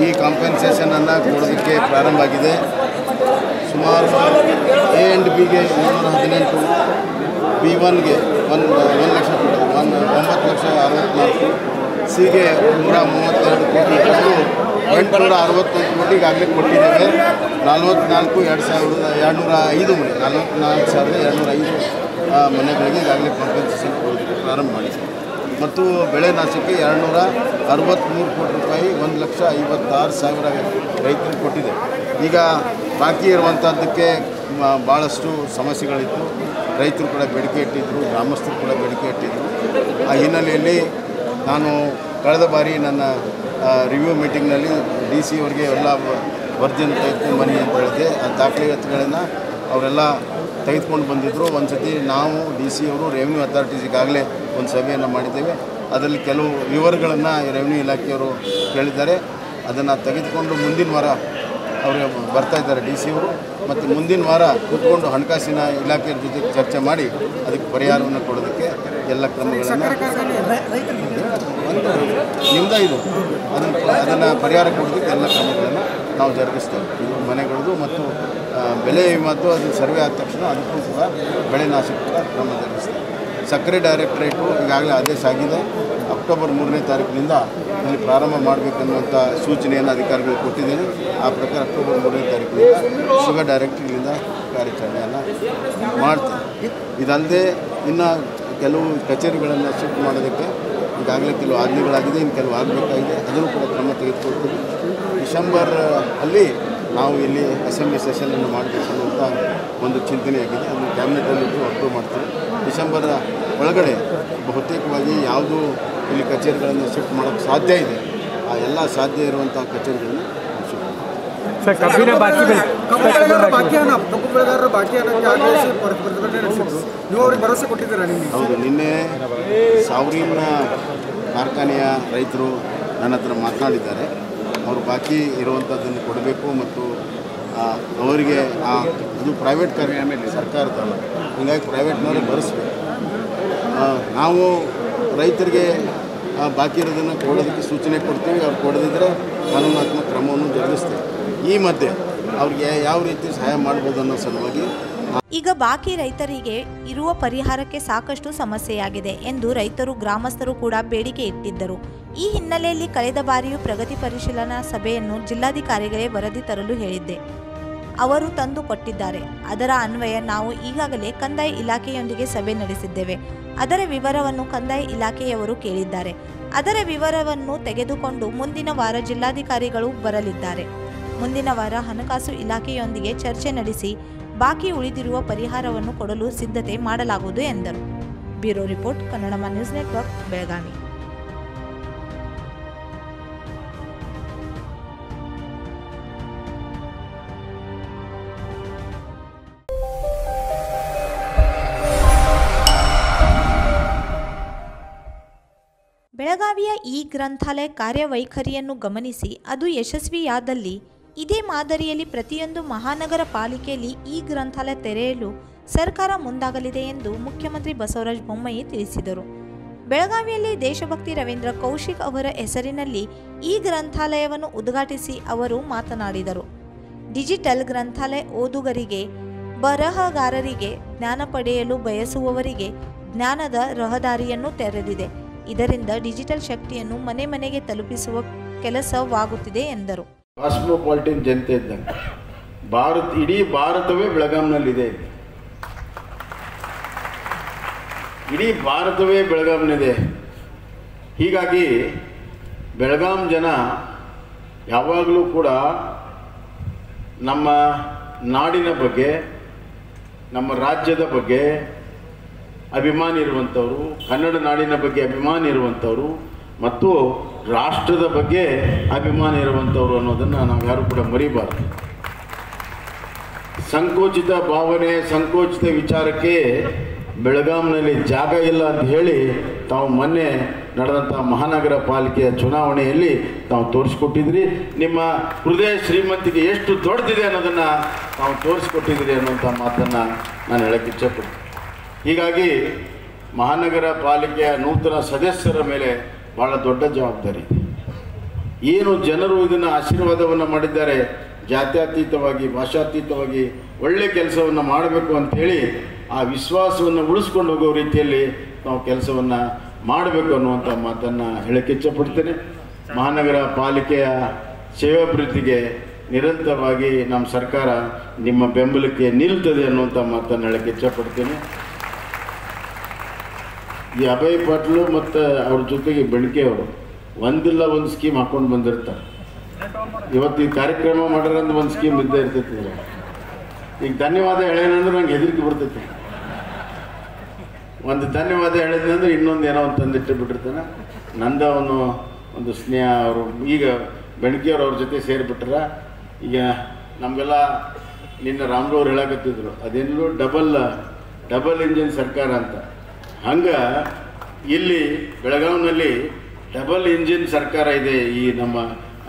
ಈ ಕಾಂಪೆನ್ಸೇಷನನ್ನು ಕೊಡೋದಕ್ಕೆ ಪ್ರಾರಂಭ ಆಗಿದೆ. ಸುಮಾರು ಎ ಆ್ಯಂಡ್ ಬಿಗೆ 118, B1ಗೆ 9,64,000, ಸಿಗೆ 132 ಕೋಟಿ, 861 ಕೋಟಿ ಈಗಾಗಲೇ ಕೊಟ್ಟಿದ್ದೇವೆ. 44,205 ಮನೆಗಳಿಗೆ ಈಗಾಗಲೇ ಕಾಂಪೆನ್ಸೇಷನ್ ಕೊಡೋದಕ್ಕೆ ಪ್ರಾರಂಭ ಮಾಡಿದ್ದೇವೆ ಮತ್ತು ಬೆಳೆ ನಾಶಕ್ಕೆ 263 ಕೋಟಿ ರೂಪಾಯಿ 1,56,000 ರೈತರಿಗೆ ಕೊಟ್ಟಿದೆ. ಈಗ ಬಾಕಿ ಇರುವಂಥದ್ದಕ್ಕೆ ಭಾಳಷ್ಟು ಸಮಸ್ಯೆಗಳಿತ್ತು. ರೈತರು ಕೂಡ ಬೇಡಿಕೆ ಇಟ್ಟಿದ್ದರು, ಗ್ರಾಮಸ್ಥರು ಕೂಡ ಬೇಡಿಕೆ ಇಟ್ಟಿದ್ದರು. ಆ ಹಿನ್ನೆಲೆಯಲ್ಲಿ ನಾನು ಕಳೆದ ಬಾರಿ ನನ್ನ ರಿವ್ಯೂ ಮೀಟಿಂಗ್ನಲ್ಲಿ DC ಅವರಿಗೆ ಎಲ್ಲ ವರ್ಜನ್ ತೆಗೆದುಕೊಂಡು ಬನ್ನಿ ಅಂತ ಹೇಳಿದೆ. ಆ ದಾಖಲೆಗಳನ್ನು ಅವರೆಲ್ಲ ತೆಗೆದುಕೊಂಡು ಬಂದಿದ್ದರು. ಒಂದು ಸತಿ ನಾವು DC ಅವರು ರೆವಿನ್ಯೂ ಅಥಾರಿಟೀಸ್ ಈಗಾಗಲೇ ಒಂದು ಸಭೆಯನ್ನು ಮಾಡಿದ್ದೇವೆ. ಅದರಲ್ಲಿ ಕೆಲವು ವಿವರಗಳನ್ನು ರೆವಿನ್ಯೂ ಇಲಾಖೆಯವರು ಕೇಳಿದ್ದಾರೆ. ಅದನ್ನು ತೆಗೆದುಕೊಂಡು ಮುಂದಿನ ವಾರ ಅವರು ಬರ್ತಾ ಇದ್ದಾರೆ DC ಅವರು, ಮತ್ತು ಮುಂದಿನ ವಾರ ಕೂತ್ಕೊಂಡು ಹಣಕಾಸಿನ ಇಲಾಖೆಯ ಜೊತೆ ಚರ್ಚೆ ಮಾಡಿ ಅದಕ್ಕೆ ಪರಿಹಾರವನ್ನು ಕೊಡೋದಕ್ಕೆ ಎಲ್ಲ ಕ್ರಮಗಳನ್ನು ನಿಮ್ದೇ ಇದು ಅದನ್ನು ಪರಿಹಾರ ಕೊಡೋದಕ್ಕೆ ಎಲ್ಲ ಕ್ರಮಗಳನ್ನು ನಾವು ಜರುಗಿಸ್ತೇವೆ. ಇದು ಮನೆಗಳದು ಮತ್ತು ಬೆಳೆ ಮತ್ತು ಅದು ಸರ್ವೆ ಆದ ತಕ್ಷಣ ಅದಕ್ಕೂ ಕೂಡ ಬೆಳೆ ನಾಶಕ್ಕೆ ಕೂಡ ಕ್ರಮ ಜರುಗಿಸ್ತೇವೆ. ಸಕ್ಕರೆ ಡೈರೆಕ್ಟರೇಟು ಈಗಾಗಲೇ ಆದೇಶ ಆಗಿದೆ. ಅಕ್ಟೋಬರ್ 3ನೇ ತಾರೀಕಿನಿಂದ ಇಲ್ಲಿ ಪ್ರಾರಂಭ ಮಾಡಬೇಕನ್ನುವಂಥ ಸೂಚನೆಯನ್ನು ಅಧಿಕಾರಿಗಳು ಕೊಟ್ಟಿದ್ದೇನೆ. ಆ ಪ್ರಕಾರ ಅಕ್ಟೋಬರ್ 3ನೇ ತಾರೀಕಿನಿಂದ ಶುಗರ್ ಡೈರೆಕ್ಟರಿಯಿಂದ ಕಾರ್ಯಾಚರಣೆಯನ್ನು ಮಾಡ್ತೀವಿ. ಇದಲ್ಲದೆ ಇನ್ನು ಕೆಲವು ಕಚೇರಿಗಳನ್ನು ಶಿಫ್ಟ್ ಮಾಡೋದಕ್ಕೆ ಈಗಾಗಲೇ ಕೆಲವು ಆಜ್ಞೆಗಳಾಗಿದೆ, ಇನ್ನು ಕೆಲವು ಆಗಬೇಕಾಗಿದೆ. ಅದನ್ನು ಕೂಡ ಕ್ರಮ ತೆಗೆದುಕೊಳ್ತೀವಿ. ಡಿಸೆಂಬರಲ್ಲಿ ನಾವು ಇಲ್ಲಿ ಅಸೆಂಬ್ಲಿ ಸೆಷನನ್ನು ಮಾಡಬೇಕನ್ನುವಂಥ ಒಂದು ಚಿಂತನೆಯಾಗಿದೆ. ಅದನ್ನು ಕ್ಯಾಬಿನೆಟಲ್ಲಿಟ್ಟು ಅಪ್ರೂವ್ ಮಾಡ್ತೀವಿ. ಡಿಸೆಂಬರ್ ಒಳಗಡೆ ಬಹುತೇಕವಾಗಿ ಯಾವುದು ಇಲ್ಲಿ ಕಚೇರಿಗಳನ್ನು ಶಿಫ್ಟ್ ಮಾಡೋಕ್ಕೆ ಸಾಧ್ಯ ಇದೆ ಆ ಎಲ್ಲ ಸಾಧ್ಯ ಇರುವಂಥ ಕಚೇರಿಗಳನ್ನು ಹೌದು. ನಿನ್ನೆ ಸಾವಿರೀನ ಕಾರ್ಖಾನೆಯ ರೈತರು ನನ್ನ ಹತ್ರ ಮಾತನಾಡಿದ್ದಾರೆ. ಅವರು ಬಾಕಿ ಇರುವಂಥದ್ದನ್ನು ಕೊಡಬೇಕು ಮತ್ತು ಅವರಿಗೆ ಅದು ಪ್ರೈವೇಟ್ ಕಾರ್ಖಾನೆ ಸರ್ಕಾರದಲ್ಲ, ಹೀಗಾಗಿ ಪ್ರೈವೇಟ್ನವರೇ ಬರೆಸಬೇಕು. ನಾವು ರೈತರಿಗೆ ಬಾಕಿ ಇರೋದನ್ನು ಕೊಡೋದಕ್ಕೆ ಸೂಚನೆ ಕೊಡ್ತೀವಿ. ಅವ್ರು ಕೊಡದಿದ್ದರೆ ಕಾನೂನಾತ್ಮಕ ಕ್ರಮವನ್ನು ಜರುಗಿಸ್ತೇವೆ. ಈ ಮಧ್ಯೆ ಅವ್ರಿಗೆ ಯಾವ ರೀತಿ ಸಹಾಯ ಮಾಡ್ಬೋದು ಅನ್ನೋ ಸಲುವಾಗಿ ಈಗ ಬಾಕಿ ರೈತರಿಗೆ ಇರುವ ಪರಿಹಾರಕ್ಕೆ ಸಾಕಷ್ಟು ಸಮಸ್ಯೆಯಾಗಿದೆ ಎಂದು ರೈತರು, ಗ್ರಾಮಸ್ಥರು ಕೂಡ ಬೇಡಿಕೆ ಇಟ್ಟಿದ್ದರು. ಈ ಹಿನ್ನೆಲೆಯಲ್ಲಿ ಕಳೆದ ಬಾರಿಯೂ ಪ್ರಗತಿ ಪರಿಶೀಲನಾ ಸಭೆಯನ್ನು ಜಿಲ್ಲಾಧಿಕಾರಿಗಳೇ ವರದಿ ತರಲು ಹೇಳಿದ್ದೆ. ಅವರು ತಂದು ಕೊಟ್ಟಿದ್ದಾರೆ. ಅದರ ಅನ್ವಯ ನಾವು ಈಗಾಗಲೇ ಕಂದಾಯ ಇಲಾಖೆಯೊಂದಿಗೆ ಸಭೆ ನಡೆಸಿದ್ದೇವೆ. ಅದರ ವಿವರವನ್ನು ಕಂದಾಯ ಇಲಾಖೆಯವರು ಕೇಳಿದ್ದಾರೆ. ಅದರ ವಿವರವನ್ನು ತೆಗೆದುಕೊಂಡು ಮುಂದಿನ ವಾರ ಜಿಲ್ಲಾಧಿಕಾರಿಗಳು ಬರಲಿದ್ದಾರೆ. ಮುಂದಿನ ವಾರ ಹಣಕಾಸು ಇಲಾಖೆಯೊಂದಿಗೆ ಚರ್ಚೆ ನಡೆಸಿ ಬಾಕಿ ಉಳಿದಿರುವ ಪರಿಹಾರವನ್ನು ಕೊಡಲು ಸಿದ್ಧತೆ ಮಾಡಲಾಗುವುದು ಎಂದರು. Bureau report, ಕನ್ನಡಮ news network, Belagavi. ಬೆಳಗಾವಿಯ ಈ ಗ್ರಂಥಾಲಯ ಕಾರ್ಯವೈಖರಿಯನ್ನು ಗಮನಿಸಿ ಅದು ಯಶಸ್ವಿಯಾದಲ್ಲಿ ಇದೇ ಮಾದರಿಯಲ್ಲಿ ಪ್ರತಿಯೊಂದು ಮಹಾನಗರ ಪಾಲಿಕೆಯಲ್ಲಿ ಈ ಗ್ರಂಥಾಲಯ ತೆರೆಯಲು ಸರ್ಕಾರ ಮುಂದಾಗಲಿದೆ ಎಂದು ಮುಖ್ಯಮಂತ್ರಿ ಬಸವರಾಜ ಬೊಮ್ಮಾಯಿ ತಿಳಿಸಿದರು. ಬೆಳಗಾವಿಯಲ್ಲಿ ದೇಶಭಕ್ತಿ ರವೀಂದ್ರ ಕೌಶಿಕ್ ಅವರ ಹೆಸರಿನಲ್ಲಿ ಈ ಗ್ರಂಥಾಲಯವನ್ನು ಉದ್ಘಾಟಿಸಿ ಅವರು ಮಾತನಾಡಿದರು. ಡಿಜಿಟಲ್ ಗ್ರಂಥಾಲಯ ಓದುಗರಿಗೆ, ಬರಹಗಾರರಿಗೆ, ಜ್ಞಾನ ಪಡೆಯಲು ಬಯಸುವವರಿಗೆ ಜ್ಞಾನದ ರಹದಾರಿಯನ್ನು ತೆರೆದಿದೆ. ಇದರಿಂದ ಡಿಜಿಟಲ್ ಶಕ್ತಿಯನ್ನು ಮನೆ ಮನೆಗೆ ತಲುಪಿಸುವ ಕೆಲಸವಾಗುತ್ತಿದೆ ಎಂದರು. ಕಾಸ್ಮೋಪಾಲಿಟನ್ ಜನತೆ ಇದ್ದಂಗೆ ಭಾರತ, ಇಡೀ ಭಾರತವೇ ಬೆಳಗಾಂನಲ್ಲಿದೆ. ಇಡೀ ಭಾರತವೇ ಬೆಳಗಾಂನಿದೆ. ಹೀಗಾಗಿ ಬೆಳಗಾಂ ಜನ ಯಾವಾಗಲೂ ಕೂಡ ನಮ್ಮ ನಾಡಿನ ಬಗ್ಗೆ ನಮ್ಮ ರಾಜ್ಯದ ಬಗ್ಗೆ ಅಭಿಮಾನಿ ಇರುವಂತವರು ಕನ್ನಡ ನಾಡಿನ ಬಗ್ಗೆ ಅಭಿಮಾನಿ ಇರುವಂತವರು ಮತ್ತು ರಾಷ್ಟ್ರದ ಬಗ್ಗೆ ಅಭಿಮಾನಿ ಇರುವಂತವರು ಅನ್ನೋದನ್ನ ನಾವು ಯಾರು ಕೂಡ ಮರಿಬಾರದು ಸಂಕೋಚಿತ ಭಾವನೆ ಸಂಕೋಚಿತ ವಿಚಾರಕ್ಕೆ ಬೆಳಗಾವಿನಲ್ಲಿ ಜಾಗ ಇಲ್ಲ ಅಂತ ಹೇಳಿ ತಾವು ಮೊನ್ನೆ ನಡೆದಂತ ಮಹಾನಗರ ಪಾಲಿಕೆಯ ಚುನಾವಣೆಯಲ್ಲಿ ತಾವು ತೋರಿಸಿಕೊಟ್ಟಿದ್ರಿ ನಿಮ್ಮ ಹೃದಯ ಶ್ರೀಮಂತಿಗೆ ಎಷ್ಟು ದೊಡ್ಡದಿದೆ ಅನ್ನೋದನ್ನ ತಾವು ತೋರಿಸಿಕೊಟ್ಟಿದ್ರಿ ಅನ್ನುವಂತ ಮಾತನ್ನ ನಾನು ಹೇಳಕ್ಕೆ ಇಚ್ಛಪಡ್ತೀನಿ ಹೀಗಾಗಿ ಮಹಾನಗರ ಪಾಲಿಕೆಯ ನೂತನ ಸದಸ್ಯರ ಮೇಲೆ ಬಹಳ ದೊಡ್ಡ ಜವಾಬ್ದಾರಿ ಏನು ಜನರು ಇದನ್ನ ಆಶೀರ್ವಾದವನ್ನ ಮಾಡಿದ್ದಾರೆ ಜಾತ್ಯತೀತವಾಗಿ ಭಾಷಾತೀತವಾಗಿ ಒಳ್ಳೆ ಕೆಲಸವನ್ನ ಮಾಡಬೇಕು ಅಂತ ಹೇಳಿ ಆ ವಿಶ್ವಾಸವನ್ನ ಉಳಿಸಿಕೊಂಡು ಹೋಗೋ ರೀತಿಯಲ್ಲಿ ನಾವು ಕೆಲಸವನ್ನ ಮಾಡಬೇಕು ಅನ್ನುವಂತ ಮಾತನ್ನ ಹೇಳಕ್ಕೆ ಇಚ್ಛಪಡ್ತೇನೆ ಮಹಾನಗರ ಪಾಲಿಕೆಯ ಸೇವಾಭಿವೃದ್ಧಿಗೆ ನಿರಂತರವಾಗಿ ನಮ್ಮ ಸರ್ಕಾರ ನಿಮ್ಮ ಬೆಂಬಲಕ್ಕೆ ನಿಲ್ಲುತ್ತದೆ ಅನ್ನುವಂತ ಮಾತನ್ನ ಹೇಳಕ್ಕೆ ಇಚ್ಛಪಡ್ತೇನೆ ಈ ಅಭಯ್ ಪಾಟೀಲ್ ಮತ್ತು ಅವ್ರ ಜೊತೆಗೆ ಬೆಳಕೆ ಅವರು ಒಂದಿಲ್ಲ ಒಂದು ಸ್ಕೀಮ್ ಹಾಕೊಂಡು ಬಂದಿರ್ತಾರೆ ಇವತ್ತು ಈ ಕಾರ್ಯಕ್ರಮ ಮಾಡೋರಂದು ಒಂದು ಸ್ಕೀಮ್ ಇದ್ದೇ ಇರ್ತೈತಿ ಈಗ ಧನ್ಯವಾದ ಹೇಳೇನಂದ್ರೆ ನಂಗೆ ಹೆದರಿಕೆ ಬರ್ತೈತಿ ಒಂದು ಧನ್ಯವಾದ ಹೇಳಿದ್ನಂದ್ರೆ ಇನ್ನೊಂದು ಏನೋ ಒಂದು ತಂದಿಟ್ಟು ಬಿಟ್ಟಿರ್ತಾನೆ ನಂದ ಅವನು ಒಂದು ಸ್ನೇಹ ಅವರು ಈಗ ಬೆಣಕಿಯವ್ರು ಅವ್ರ ಜೊತೆ ಸೇರಿಬಿಟ್ರ ಈಗ ನಮಗೆಲ್ಲ ನಿನ್ನ ರಾಮರವ್ರು ಹೇಳಕತ್ತಿದ್ರು ಅದೇನೋ ಡಬಲ್ ಇಂಜಿನ್ ಸರ್ಕಾರ ಅಂತ ಹಂಗೆ ಇಲ್ಲಿ ಬೆಳಗಾವಿನಲ್ಲಿ ಡಬಲ್ ಇಂಜಿನ್ ಸರ್ಕಾರ ಇದೆ ಈ ನಮ್ಮ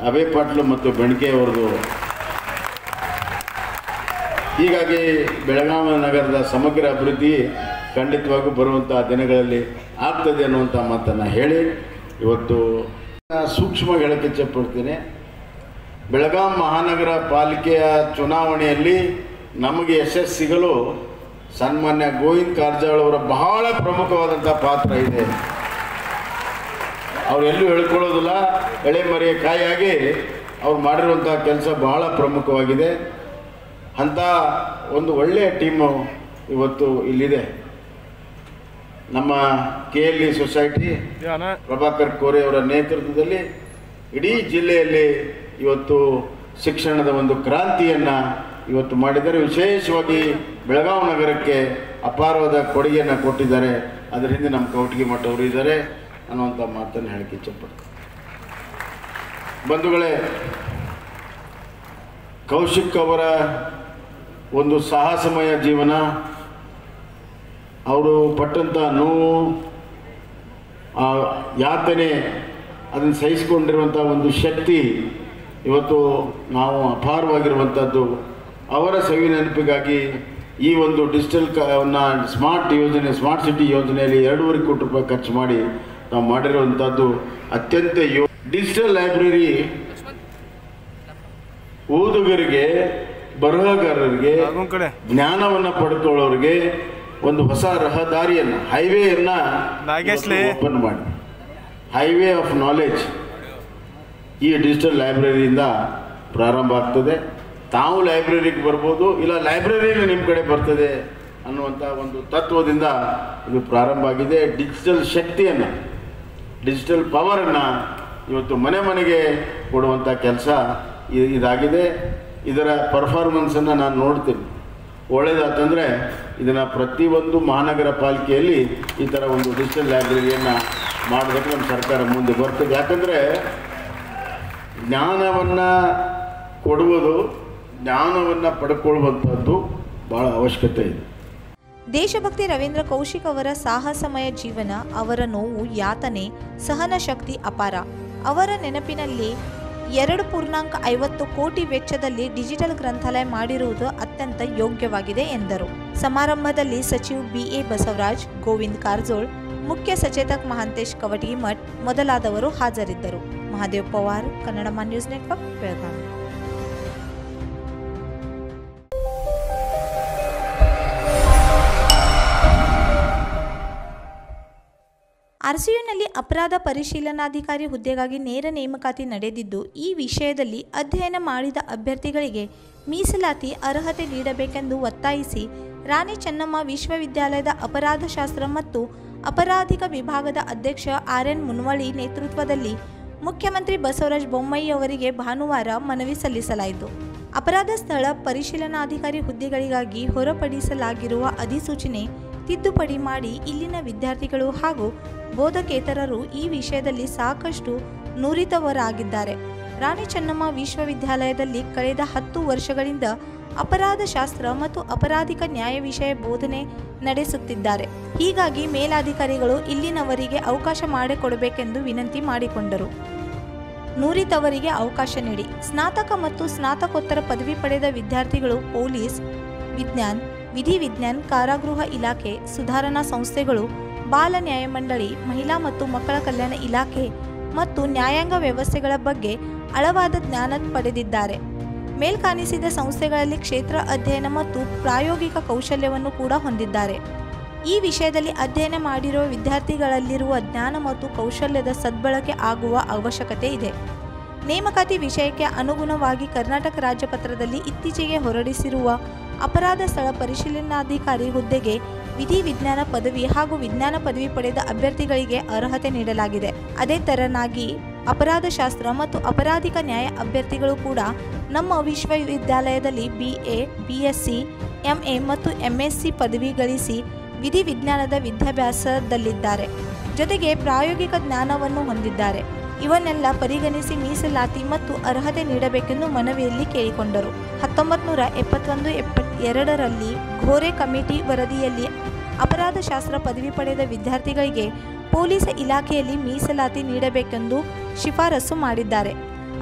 ಅಭಯ್ ಪಾಟೀಲ್ ಮತ್ತು ಬೆಣಕೆ ಅವ್ರದ್ದು ಹೀಗಾಗಿ ಬೆಳಗಾವಿ ನಗರದ ಸಮಗ್ರ ಅಭಿವೃದ್ಧಿ ಖಂಡಿತವಾಗಿ ಬರುವಂಥ ದಿನಗಳಲ್ಲಿ ಆಗ್ತದೆ ಅನ್ನುವಂಥ ಮಾತನ್ನು ಹೇಳಿ ಇವತ್ತು ಸೂಕ್ಷ್ಮವಾಗಿ ಹೇಳಕ್ಕೆ ಇಚ್ಛಪಡ್ತೀನಿ ಬೆಳಗಾವಿ ಮಹಾನಗರ ಪಾಲಿಕೆಯ ಚುನಾವಣೆಯಲ್ಲಿ ನಮಗೆ ಯಶಸ್ಸು ಸಿಗಲು ಸನ್ಮಾನ್ಯ ಗೋವಿಂದ ಕಾರಜೋಳ ಅವರ ಬಹಳ ಪ್ರಮುಖವಾದಂಥ ಪಾತ್ರ ಇದೆ ಅವರೆಲ್ಲೂ ಹೇಳ್ಕೊಳ್ಳೋದಿಲ್ಲ ಎಳೆಮರೆಯ ಕಾಯಿಯಾಗಿ ಅವ್ರು ಮಾಡಿರುವಂಥ ಕೆಲಸ ಬಹಳ ಪ್ರಮುಖವಾಗಿದೆ ಅಂಥ ಒಂದು ಒಳ್ಳೆಯ ಟೀಮು ಇವತ್ತು ಇಲ್ಲಿದೆ ನಮ್ಮ K L E society Prabhakar Kore ಅವರ ನೇತೃತ್ವದಲ್ಲಿ ಇಡೀ ಜಿಲ್ಲೆಯಲ್ಲಿ ಇವತ್ತು ಶಿಕ್ಷಣದ ಒಂದು ಕ್ರಾಂತಿಯನ್ನು ಇವತ್ತು ಮಾಡಿದ್ದಾರೆ ವಿಶೇಷವಾಗಿ ಬೆಳಗಾವಿ ನಗರಕ್ಕೆ ಅಪಾರವಾದ ಕೊಡುಗೆಯನ್ನು ಕೊಟ್ಟಿದ್ದಾರೆ ಅದರ ಹಿಂದೆ ನಮ್ಮ ಕೌಟಿಗೆ ಮಠ ಅವರು ಇದ್ದಾರೆ ಅನ್ನುವಂಥ ಮಾತನ್ನು ಹೇಳಕ್ಕೆ ಇಚ್ಛಪಡ್ತೀನಿ ಬಂಧುಗಳೇ ಕೌಶಿಕ್ ಅವರ ಒಂದು ಸಾಹಸಮಯ ಜೀವನ ಅವರು ಪಟ್ಟಂಥ ನೋವು ಯಾತನೆ ಅದನ್ನು ಸಹಿಸಿಕೊಂಡಿರುವಂಥ ಒಂದು ಶಕ್ತಿ ಇವತ್ತು ನಾವು ಅಪಾರವಾಗಿರುವಂಥದ್ದು ಅವರ ಸವಿ ನೆನಪಿಗಾಗಿ ಈ ಒಂದು ಡಿಜಿಟಲ್ ಸ್ಮಾರ್ಟ್ ಯೋಜನೆ ಸ್ಮಾರ್ಟ್ ಸಿಟಿ ಯೋಜನೆಯಲ್ಲಿ 2.5 ಕೋಟಿ ರೂಪಾಯಿ ಖರ್ಚು ಮಾಡಿ ನಾವು ಮಾಡಿರುವಂಥದ್ದು ಅತ್ಯಂತ ಡಿಜಿಟಲ್ ಲೈಬ್ರರಿ ಓದುಗರಿಗೆ ಬರಹಗಾರರಿಗೆ ಜ್ಞಾನವನ್ನು ಪಡೆದುಕೊಳ್ಳೋರಿಗೆ ಒಂದು ಹೊಸ ರಹದಾರಿಯನ್ನು ಹೈವೇಯನ್ನು ಓಪನ್ ಮಾಡಿ ಹೈವೇ ಆಫ್ ನಾಲೆಜ್ ಈ ಡಿಜಿಟಲ್ ಲೈಬ್ರರಿಯಿಂದ ಪ್ರಾರಂಭ ಆಗ್ತದೆ ತಾವು ಲೈಬ್ರರಿಗೆ ಬರ್ಬೋದು ಇಲ್ಲ ಲೈಬ್ರರಿಯಲ್ಲಿ ನಿಮ್ಮ ಕಡೆ ಬರ್ತದೆ ಅನ್ನುವಂಥ ಒಂದು ತತ್ವದಿಂದ ಇದು ಪ್ರಾರಂಭ ಆಗಿದೆ ಡಿಜಿಟಲ್ ಶಕ್ತಿಯನ್ನು ಡಿಜಿಟಲ್ ಪವರನ್ನು ಇವತ್ತು ಮನೆ ಮನೆಗೆ ಕೊಡುವಂಥ ಕೆಲಸ ಇದಾಗಿದೆ ಇದರ ಪರ್ಫಾರ್ಮೆನ್ಸನ್ನು ನಾನು ನೋಡ್ತೀನಿ ಒಳ್ಳೆಯದಾತಂದರೆ ಇದನ್ನು ಪ್ರತಿಯೊಂದು ಮಹಾನಗರ ಪಾಲಿಕೆಯಲ್ಲಿ ಈ ಥರ ಒಂದು ಡಿಜಿಟಲ್ ಲೈಬ್ರರಿಯನ್ನು ಮಾಡೋದಕ್ಕೆ ನಮ್ಮ ಸರ್ಕಾರ ಮುಂದೆ ಬರ್ತದೆ ಯಾಕಂದರೆ ಜ್ಞಾನವನ್ನು ಕೊಡುವುದು ಜ್ಞಾನವನ್ನು ಪಡ್ಕೊಳ್ಳುವಂಥದ್ದು ಬಹಳ ಅವಶ್ಯಕತೆ ಇದೆ ದೇಶಭಕ್ತಿ ರವೀಂದ್ರ ಕೌಶಿಕ್ ಅವರ ಸಾಹಸಮಯ ಜೀವನ ಅವರ ನೋವು ಯಾತನೆ ಸಹನ ಶಕ್ತಿ ಅಪಾರ ಅವರ ನೆನಪಿನಲ್ಲಿ 2.50 ಕೋಟಿ ವೆಚ್ಚದಲ್ಲಿ ಡಿಜಿಟಲ್ ಗ್ರಂಥಾಲಯ ಮಾಡಿರುವುದು ಅತ್ಯಂತ ಯೋಗ್ಯವಾಗಿದೆ ಎಂದರು ಸಮಾರಂಭದಲ್ಲಿ ಸಚಿವ BA ಬಸವರಾಜ್ ಗೋವಿಂದ ಕಾರಜೋಳ್ ಮುಖ್ಯ ಸಚೇತಕ ಮಹಾಂತೇಶ್ ಕವಟಗಿಮಠ್ ಮೊದಲಾದವರು ಹಾಜರಿದ್ದರು ಮಹಾದೇವ್ ಪವಾರ್ ಕನ್ನಡಮ ನ್ಯೂಸ್ ನೆಟ್ವರ್ಕ್ ಬೆಳಗಾವಿ ಆರ್ಸಿಯುನಲ್ಲಿ ಅಪರಾಧ ಪರಿಶೀಲನಾಧಿಕಾರಿ ಹುದ್ದೆಗಾಗಿ ನೇರ ನೇಮಕಾತಿ ನಡೆದಿದ್ದು ಈ ವಿಷಯದಲ್ಲಿ ಅಧ್ಯಯನ ಮಾಡಿದ ಅಭ್ಯರ್ಥಿಗಳಿಗೆ ಮೀಸಲಾತಿ ಅರ್ಹತೆ ನೀಡಬೇಕೆಂದು ಒತ್ತಾಯಿಸಿ ರಾಣಿ ಚೆನ್ನಮ್ಮ ವಿಶ್ವವಿದ್ಯಾಲಯದ ಅಪರಾಧಶಾಸ್ತ್ರ ಮತ್ತು ಅಪರಾಧಿಕ ವಿಭಾಗದ ಅಧ್ಯಕ್ಷ RN ಮುನ್ವಳ್ಳಿ ನೇತೃತ್ವದಲ್ಲಿ ಮುಖ್ಯಮಂತ್ರಿ ಬಸವರಾಜ ಬೊಮ್ಮಾಯಿ ಅವರಿಗೆ ಭಾನುವಾರ ಮನವಿ ಸಲ್ಲಿಸಲಾಯಿತು ಅಪರಾಧ ಸ್ಥಳ ಪರಿಶೀಲನಾಧಿಕಾರಿ ಹುದ್ದೆಗಳಿಗಾಗಿ ಹೊರಪಡಿಸಲಾಗಿರುವ ಅಧಿಸೂಚನೆ ತಿದ್ದುಪಡಿ ಮಾಡಿ ಇಲ್ಲಿನ ವಿದ್ಯಾರ್ಥಿಗಳು ಹಾಗೂ ಬೋಧಕೇತರರು ಈ ವಿಷಯದಲ್ಲಿ ಸಾಕಷ್ಟು ನುರಿತವರಾಗಿದ್ದಾರೆ. ರಾಣಿ ಚೆನ್ನಮ್ಮ ವಿಶ್ವವಿದ್ಯಾಲಯದಲ್ಲಿ ಕಳೆದ 10 ವರ್ಷಗಳಿಂದ ಅಪರಾಧಶಾಸ್ತ್ರ ಮತ್ತು ಅಪರಾಧಿಕ ನ್ಯಾಯ ವಿಷಯ ಬೋಧನೆ ನಡೆಸುತ್ತಿದ್ದಾರೆ. ಹೀಗಾಗಿ ಮೇಲಾಧಿಕಾರಿಗಳು ಇಲ್ಲಿನವರಿಗೆ ಅವಕಾಶ ಮಾಡಿಕೊಡಬೇಕೆಂದು ವಿನಂತಿ ಮಾಡಿಕೊಂಡರು. ನುರಿತವರಿಗೆ ಅವಕಾಶ ನೀಡಿ. ಸ್ನಾತಕ ಮತ್ತು ಸ್ನಾತಕೋತ್ತರ ಪದವಿ ಪಡೆದ ವಿದ್ಯಾರ್ಥಿಗಳು ಪೊಲೀಸ್, ವಿಜ್ಞಾನ, ವಿಧಿವಿಜ್ಞಾನ, ಕಾರಾಗೃಹ ಇಲಾಖೆ, ಸುಧಾರಣಾ ಸಂಸ್ಥೆಗಳು, ಬಾಲ ನ್ಯಾಯ ಮಂಡಳಿ, ಮಹಿಳಾ ಮತ್ತು ಮಕ್ಕಳ ಕಲ್ಯಾಣ ಇಲಾಖೆ ಮತ್ತು ನ್ಯಾಯಾಂಗ ವ್ಯವಸ್ಥೆಗಳ ಬಗ್ಗೆ ಆಳವಾದ ಜ್ಞಾನ ಪಡೆದಿದ್ದಾರೆ. ಮೇಲ್ಕಾಣಿಸಿದ ಸಂಸ್ಥೆಗಳಲ್ಲಿ ಕ್ಷೇತ್ರ ಅಧ್ಯಯನ ಮತ್ತು ಪ್ರಾಯೋಗಿಕ ಕೌಶಲ್ಯವನ್ನು ಕೂಡ ಹೊಂದಿದ್ದಾರೆ. ಈ ವಿಷಯದಲ್ಲಿ ಅಧ್ಯಯನ ಮಾಡಿರುವ ವಿದ್ಯಾರ್ಥಿಗಳಲ್ಲಿರುವ ಜ್ಞಾನ ಮತ್ತು ಕೌಶಲ್ಯದ ಸದ್ಬಳಕೆ ಆಗುವ ಅವಶ್ಯಕತೆ ಇದೆ. ನೇಮಕಾತಿ ವಿಷಯಕ್ಕೆ ಅನುಗುಣವಾಗಿ ಕರ್ನಾಟಕ ರಾಜ್ಯಪತ್ರದಲ್ಲಿ ಇತ್ತೀಚೆಗೆ ಹೊರಡಿಸಿರುವ ಅಪರಾಧ ಸ್ಥಳ ಪರಿಶೀಲನಾಧಿಕಾರಿ ಹುದ್ದೆಗೆ ವಿಧಿವಿಜ್ಞಾನ ಪದವಿ ಹಾಗೂ ವಿಜ್ಞಾನ ಪದವಿ ಪಡೆದ ಅಭ್ಯರ್ಥಿಗಳಿಗೆ ಅರ್ಹತೆ ನೀಡಲಾಗಿದೆ. ಅದೇ ತರನಾಗಿ ಅಪರಾಧಶಾಸ್ತ್ರ ಮತ್ತು ಅಪರಾಧಿಕ ನ್ಯಾಯ ಅಭ್ಯರ್ಥಿಗಳು ಕೂಡ ನಮ್ಮ ವಿಶ್ವವಿದ್ಯಾಲಯದಲ್ಲಿ BA, BSc, MA ಮತ್ತು MSc ಪದವಿ ಗಳಿಸಿ ವಿಧಿವಿಜ್ಞಾನದ ವಿದ್ಯಾಭ್ಯಾಸದಲ್ಲಿದ್ದಾರೆ. ಜೊತೆಗೆ ಪ್ರಾಯೋಗಿಕ ಜ್ಞಾನವನ್ನು ಹೊಂದಿದ್ದಾರೆ. ಇವನ್ನೆಲ್ಲ ಪರಿಗಣಿಸಿ ಮೀಸಲಾತಿ ಮತ್ತು ಅರ್ಹತೆ ನೀಡಬೇಕೆಂದು ಮನವಿಯಲ್ಲಿ ಕೇಳಿಕೊಂಡರು. 1971-72ರಲ್ಲಿ ಘೋರೆ ಕಮಿಟಿ ವರದಿಯಲ್ಲಿ ಅಪರಾಧಶಾಸ್ತ್ರ ಪದವಿ ಪಡೆದ ವಿದ್ಯಾರ್ಥಿಗಳಿಗೆ ಪೊಲೀಸ್ ಇಲಾಖೆಯಲ್ಲಿ ಮೀಸಲಾತಿ ನೀಡಬೇಕೆಂದು ಶಿಫಾರಸು ಮಾಡಿದ್ದಾರೆ.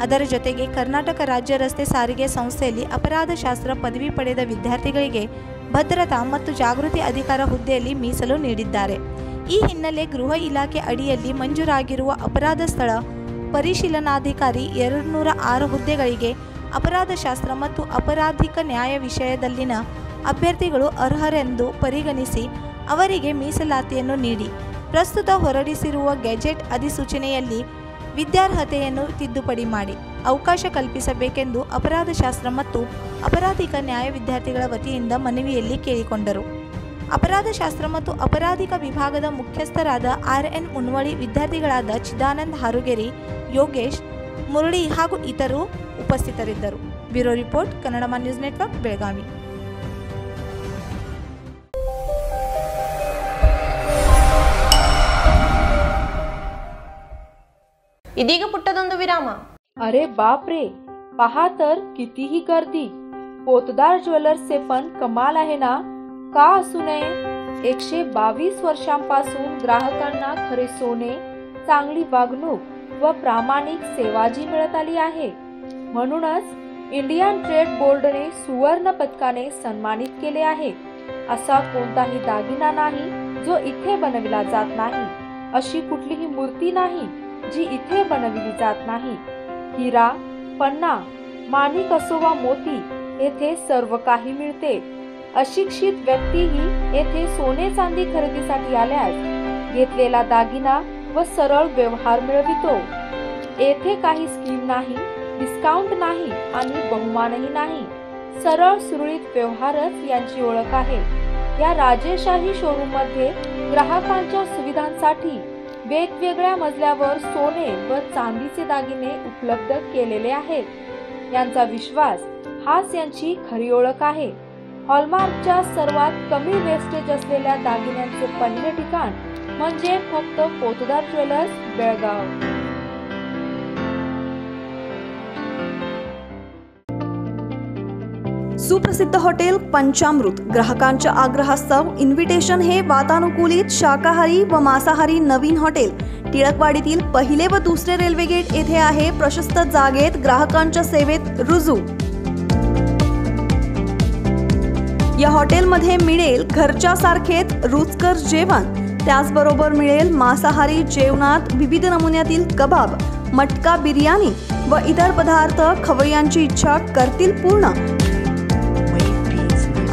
ಅದರ ಜೊತೆಗೆ ಕರ್ನಾಟಕ ರಾಜ್ಯ ರಸ್ತೆ ಸಾರಿಗೆ ಸಂಸ್ಥೆಯಲ್ಲಿ ಅಪರಾಧಶಾಸ್ತ್ರ ಪದವಿ ಪಡೆದ ವಿದ್ಯಾರ್ಥಿಗಳಿಗೆ ಭದ್ರತಾ ಮತ್ತು ಜಾಗೃತಿ ಅಧಿಕಾರ ಹುದ್ದೆಯಲ್ಲಿ ಮೀಸಲು ನೀಡಿದ್ದಾರೆ. ಈ ಹಿನ್ನೆಲೆ ಗೃಹ ಇಲಾಖೆ ಅಡಿಯಲ್ಲಿ ಮಂಜೂರಾಗಿರುವ ಅಪರಾಧ ಸ್ಥಳ ಪರಿಶೀಲನಾಧಿಕಾರಿ 206 ಹುದ್ದೆಗಳಿಗೆ ಅಪರಾಧಶಾಸ್ತ್ರ ಮತ್ತು ಅಪರಾಧಿಕ ನ್ಯಾಯ ವಿಷಯದಲ್ಲಿನ ಅಭ್ಯರ್ಥಿಗಳು ಅರ್ಹರೆಂದು ಪರಿಗಣಿಸಿ ಅವರಿಗೆ ಮೀಸಲಾತಿಯನ್ನು ನೀಡಿ. ಪ್ರಸ್ತುತ ಹೊರಡಿಸಿರುವ ಗೆಜೆಟ್ ಅಧಿಸೂಚನೆಯಲ್ಲಿ ವಿದ್ಯಾರ್ಹತೆಯನ್ನು ತಿದ್ದುಪಡಿ ಮಾಡಿ ಅವಕಾಶ ಕಲ್ಪಿಸಬೇಕೆಂದು ಅಪರಾಧಶಾಸ್ತ್ರ ಮತ್ತು ಅಪರಾಧಿಕ ನ್ಯಾಯ ವಿದ್ಯಾರ್ಥಿಗಳ ವತಿಯಿಂದ ಮನವಿಯಲ್ಲಿ ಕೇಳಿಕೊಂಡರು. ಅಪರಾಧಶಾಸ್ತ್ರ ಮತ್ತು ಅಪರಾಧಿಕ ವಿಭಾಗದ ಮುಖ್ಯಸ್ಥರಾದ RN ಮುನ್ವಳಿ, ವಿದ್ಯಾರ್ಥಿಗಳಾದ ಚಿದಾನಂದ್ ಹಾರುಗೆರಿ, ಯೋಗೇಶ್ ಮುರಳಿ ಹಾಗೂ ಇತರರು ಉಪಸ್ಥಿತರಿದ್ದರು. Bureau report, ಕನ್ನಡಮ news network, Belagavi. ಇದೀಗ ಪುಟ್ಟದೊಂದು ವಿರಾಮ. अरे बापरे, पहा तर कितीही गर्दी. पोतदार ज्वेलर्सचे पण कमाल आहे ना, का असू नये. 122 वर्षांपासून ग्राहकांना खरे सोने, चांगली वागणूक व प्रामाणिक सेवाजी मिळत आली आहे. म्हणूनच इंडियन ट्रेड बोर्डने सुवर्ण पदकाने सन्मानित केले आहे. असा कोणताही दागिना नाही जो इथे बनविला जात नाही. अशी कुठलीही मूर्ती नाही जी इथे बनविली जात नाही. हिरा, पन्ना, माणिक असो वा मोती, येथे सर्व काही मिळते. अशिक्षित व्यक्तीही येथे सोने चांदी खरेदीसाठी आल्यास घेतलेला दागिना व सरळ व्यवहार मिळवितो. येथे काही स्कीम नाही, डिस्काउंट नाही आणि बहुमानही नाही. सरळ सुरळीत व्यवहारच यांची ओळख आहे. या राजेशाही शोरूम मध्ये ग्राहकांच्या सुविधांसाठी वेगवेगळ्या मजल्यावर सोने व चांदीचे दागिने उपलब्ध केलेले आहेत. यांचा विश्वास हाच यांची खरी ओळख आहे. हॉलमार्कच्या सर्वात कमी वेस्टेज असलेल्या दागिन्यांचे पहिले ठिकाण म्हणजे फक्त पोतदार ज्वेलर्स, बेळगाव. सुप्रसिद्ध हॉटेल पंचामृत ग्राहकांच्या आग्रहास्तव इन्व्हिटेशन हे वातानुकूलित शाकाहारी व मांसाहारी नवीन हॉटेल टिळकवाडीतील पहिले व दुसरे रेल्वे गेट येथे आहे. प्रशस्त जागेत ग्राहकांच्या सेवेत रुजू. या हॉटेलमध्ये मिळेल घरच्या सारखेच रुचकर जेवण. त्याचबरोबर मिळेल मांसाहारी जेवणात विविध नमुन्यातील कबाब, मटका बिर्याणी व इतर पदार्थ. खवय्यांची इच्छा करतील पूर्ण.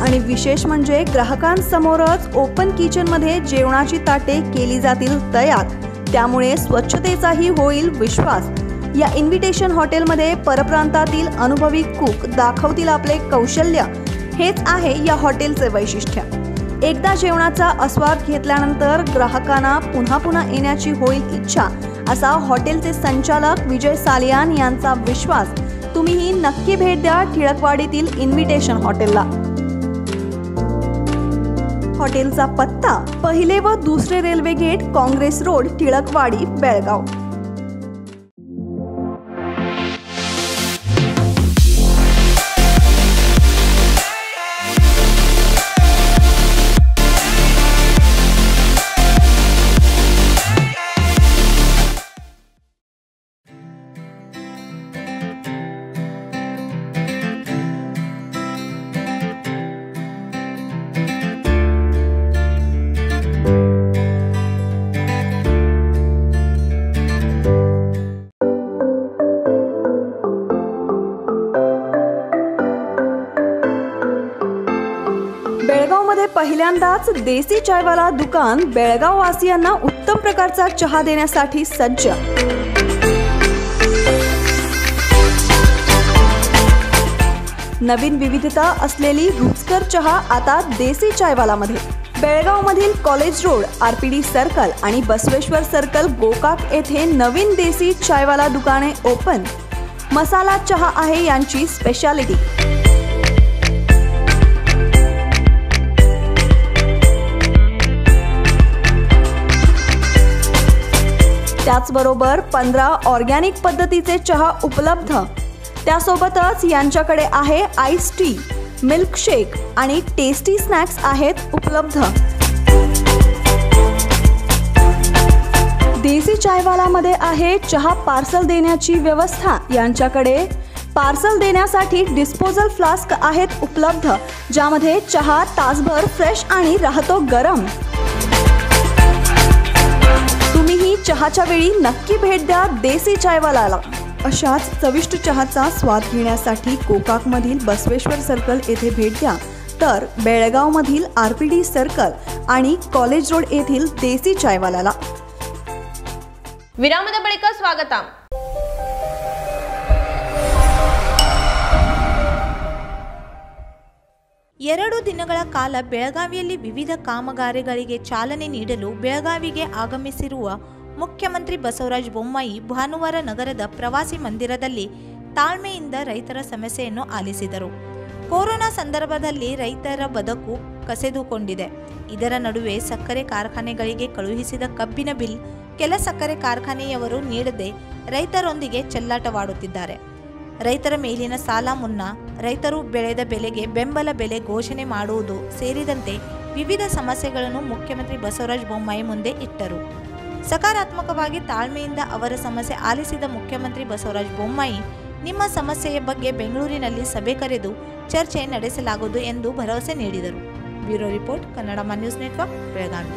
आणि विशेष म्हणजे ग्राहकांसमोरच ओपन किचनमध्ये जेवणाची ताटे केली जातील तयार. त्यामुळे स्वच्छतेचाही होईल विश्वास. या इन्व्हिटेशन हॉटेलमध्ये परप्रांतातील अनुभवी कुक दाखवतील आपले कौशल्य. हेच आहे या हॉटेलचे वैशिष्ट्य. एकदा जेवणाचा आस्वाद घेतल्यानंतर ग्राहकांना पुन्हा पुन्हा येण्याची होईल इच्छा, असा हॉटेलचे संचालक विजय सालियान यांचा विश्वास. तर तुम्हीही नक्की भेट द्या टिळकवाडीतील इन्व्हिटेशन हॉटेलला। हॉटेलचा पत्ता पहिले व दुसरे railway gate, Congress road, Tilakwadi, Belgaum. बेळगावमध्ये पहिल्यांदाच देसी चायवाला दुकान बेळगाववासियांना उत्तम प्रकारचा चहा देण्यासाठी सज्ज। नवीन विविधता असलेली रुचकर चहा आता देसी चायवालामध्ये। बेळगावमधील कॉलेज रोड, आरपीडी सर्कल आणि बसवेश्वर सर्कल, गोकाक येथे नवीन देसी चायवाला दुकाने ओपन। मसाला चहा आहे यांची स्पेशालिटी। त्याचबरोबर 15 ऑर्गॅनिक पद्धतीचे चहा उपलब्ध। त्यासोबतच यांच्याकडे आहे आईस टी, मिल्कशेक आणि टेस्टी स्नॅक्स आहेत उपलब्ध। देसी चायवालामध्ये आहे चहा पार्सल देण्याची व्यवस्था। यांच्याकडे पार्सल देण्यासाठी डिस्पोजल फ्लास्क आहेत उपलब्ध, ज्यामध्ये चहा तासभर फ्रेश आणि राहतो गरम। चहाच्या वेळी नक्की भेट द्या देसी चायवालाला। अशाच चविष्ट चहाचा स्वाद घेण्यासाठी कोकाकमधील बसवेश्वर सर्कल येथे भेट द्या, तर बेळगावमधील आरपीडी सर्कल आणि कॉलेज रोड येथील देसी चायवालाला। विरामद बळीक स्वागतम। ಎರಡು ದಿನಗಳ ಕಾಲ ಬೆಳಗಾವಿಯಲ್ಲಿ ವಿವಿಧ ಕಾಮಗಾರಿಗಳಿಗೆ ಚಾಲನೆ ನೀಡಲು ಬೆಳಗಾವಿಗೆ ಆಗಮಿಸಿರುವ ಮುಖ್ಯಮಂತ್ರಿ ಬಸವರಾಜ ಬೊಮ್ಮಾಯಿ ಭಾನುವಾರ ನಗರದ ಪ್ರವಾಸಿ ಮಂದಿರದಲ್ಲಿ ತಾಳ್ಮೆಯಿಂದ ರೈತರ ಸಮಸ್ಯೆಯನ್ನು ಆಲಿಸಿದರು। ಕೊರೋನಾ ಸಂದರ್ಭದಲ್ಲಿ ರೈತರ ಬದುಕು ಕಸೆದುಕೊಂಡಿದೆ. ಇದರ ನಡುವೆ ಸಕ್ಕರೆ ಕಾರ್ಖಾನೆಗಳಿಗೆ ಕಳುಹಿಸಿದ ಕಬ್ಬಿನ ಬಿಲ್ ಕೆಲ ಸಕ್ಕರೆ ಕಾರ್ಖಾನೆಯವರು ನೀಡದೆ ರೈತರೊಂದಿಗೆ ಚೆಲ್ಲಾಟವಾಡುತ್ತಿದ್ದಾರೆ. ರೈತರ ಮೇಲಿನ ಸಾಲ ಮುನ್ನಾ, ರೈತರು ಬೆಳೆದ ಬೆಲೆಗೆ ಬೆಂಬಲ ಬೆಲೆ ಘೋಷಣೆ ಮಾಡುವುದು ಸೇರಿದಂತೆ ವಿವಿಧ ಸಮಸ್ಯೆಗಳನ್ನು ಮುಖ್ಯಮಂತ್ರಿ ಬಸವರಾಜ ಬೊಮ್ಮಾಯಿ ಮುಂದೆ ಇಟ್ಟರು. ಸಕಾರಾತ್ಮಕವಾಗಿ ತಾಳ್ಮೆಯಿಂದ ಅವರ ಸಮಸ್ಯೆ ಆಲಿಸಿದ ಮುಖ್ಯಮಂತ್ರಿ ಬಸವರಾಜ ಬೊಮ್ಮಾಯಿ, ನಿಮ್ಮ ಸಮಸ್ಯೆಯ ಬಗ್ಗೆ ಬೆಂಗಳೂರಿನಲ್ಲಿ ಸಭೆ ಕರೆದು ಚರ್ಚೆ ನಡೆಸಲಾಗುವುದು ಎಂದು ಭರವಸೆ ನೀಡಿದರು. Bureau report, Kannadamma news network, Belagavi.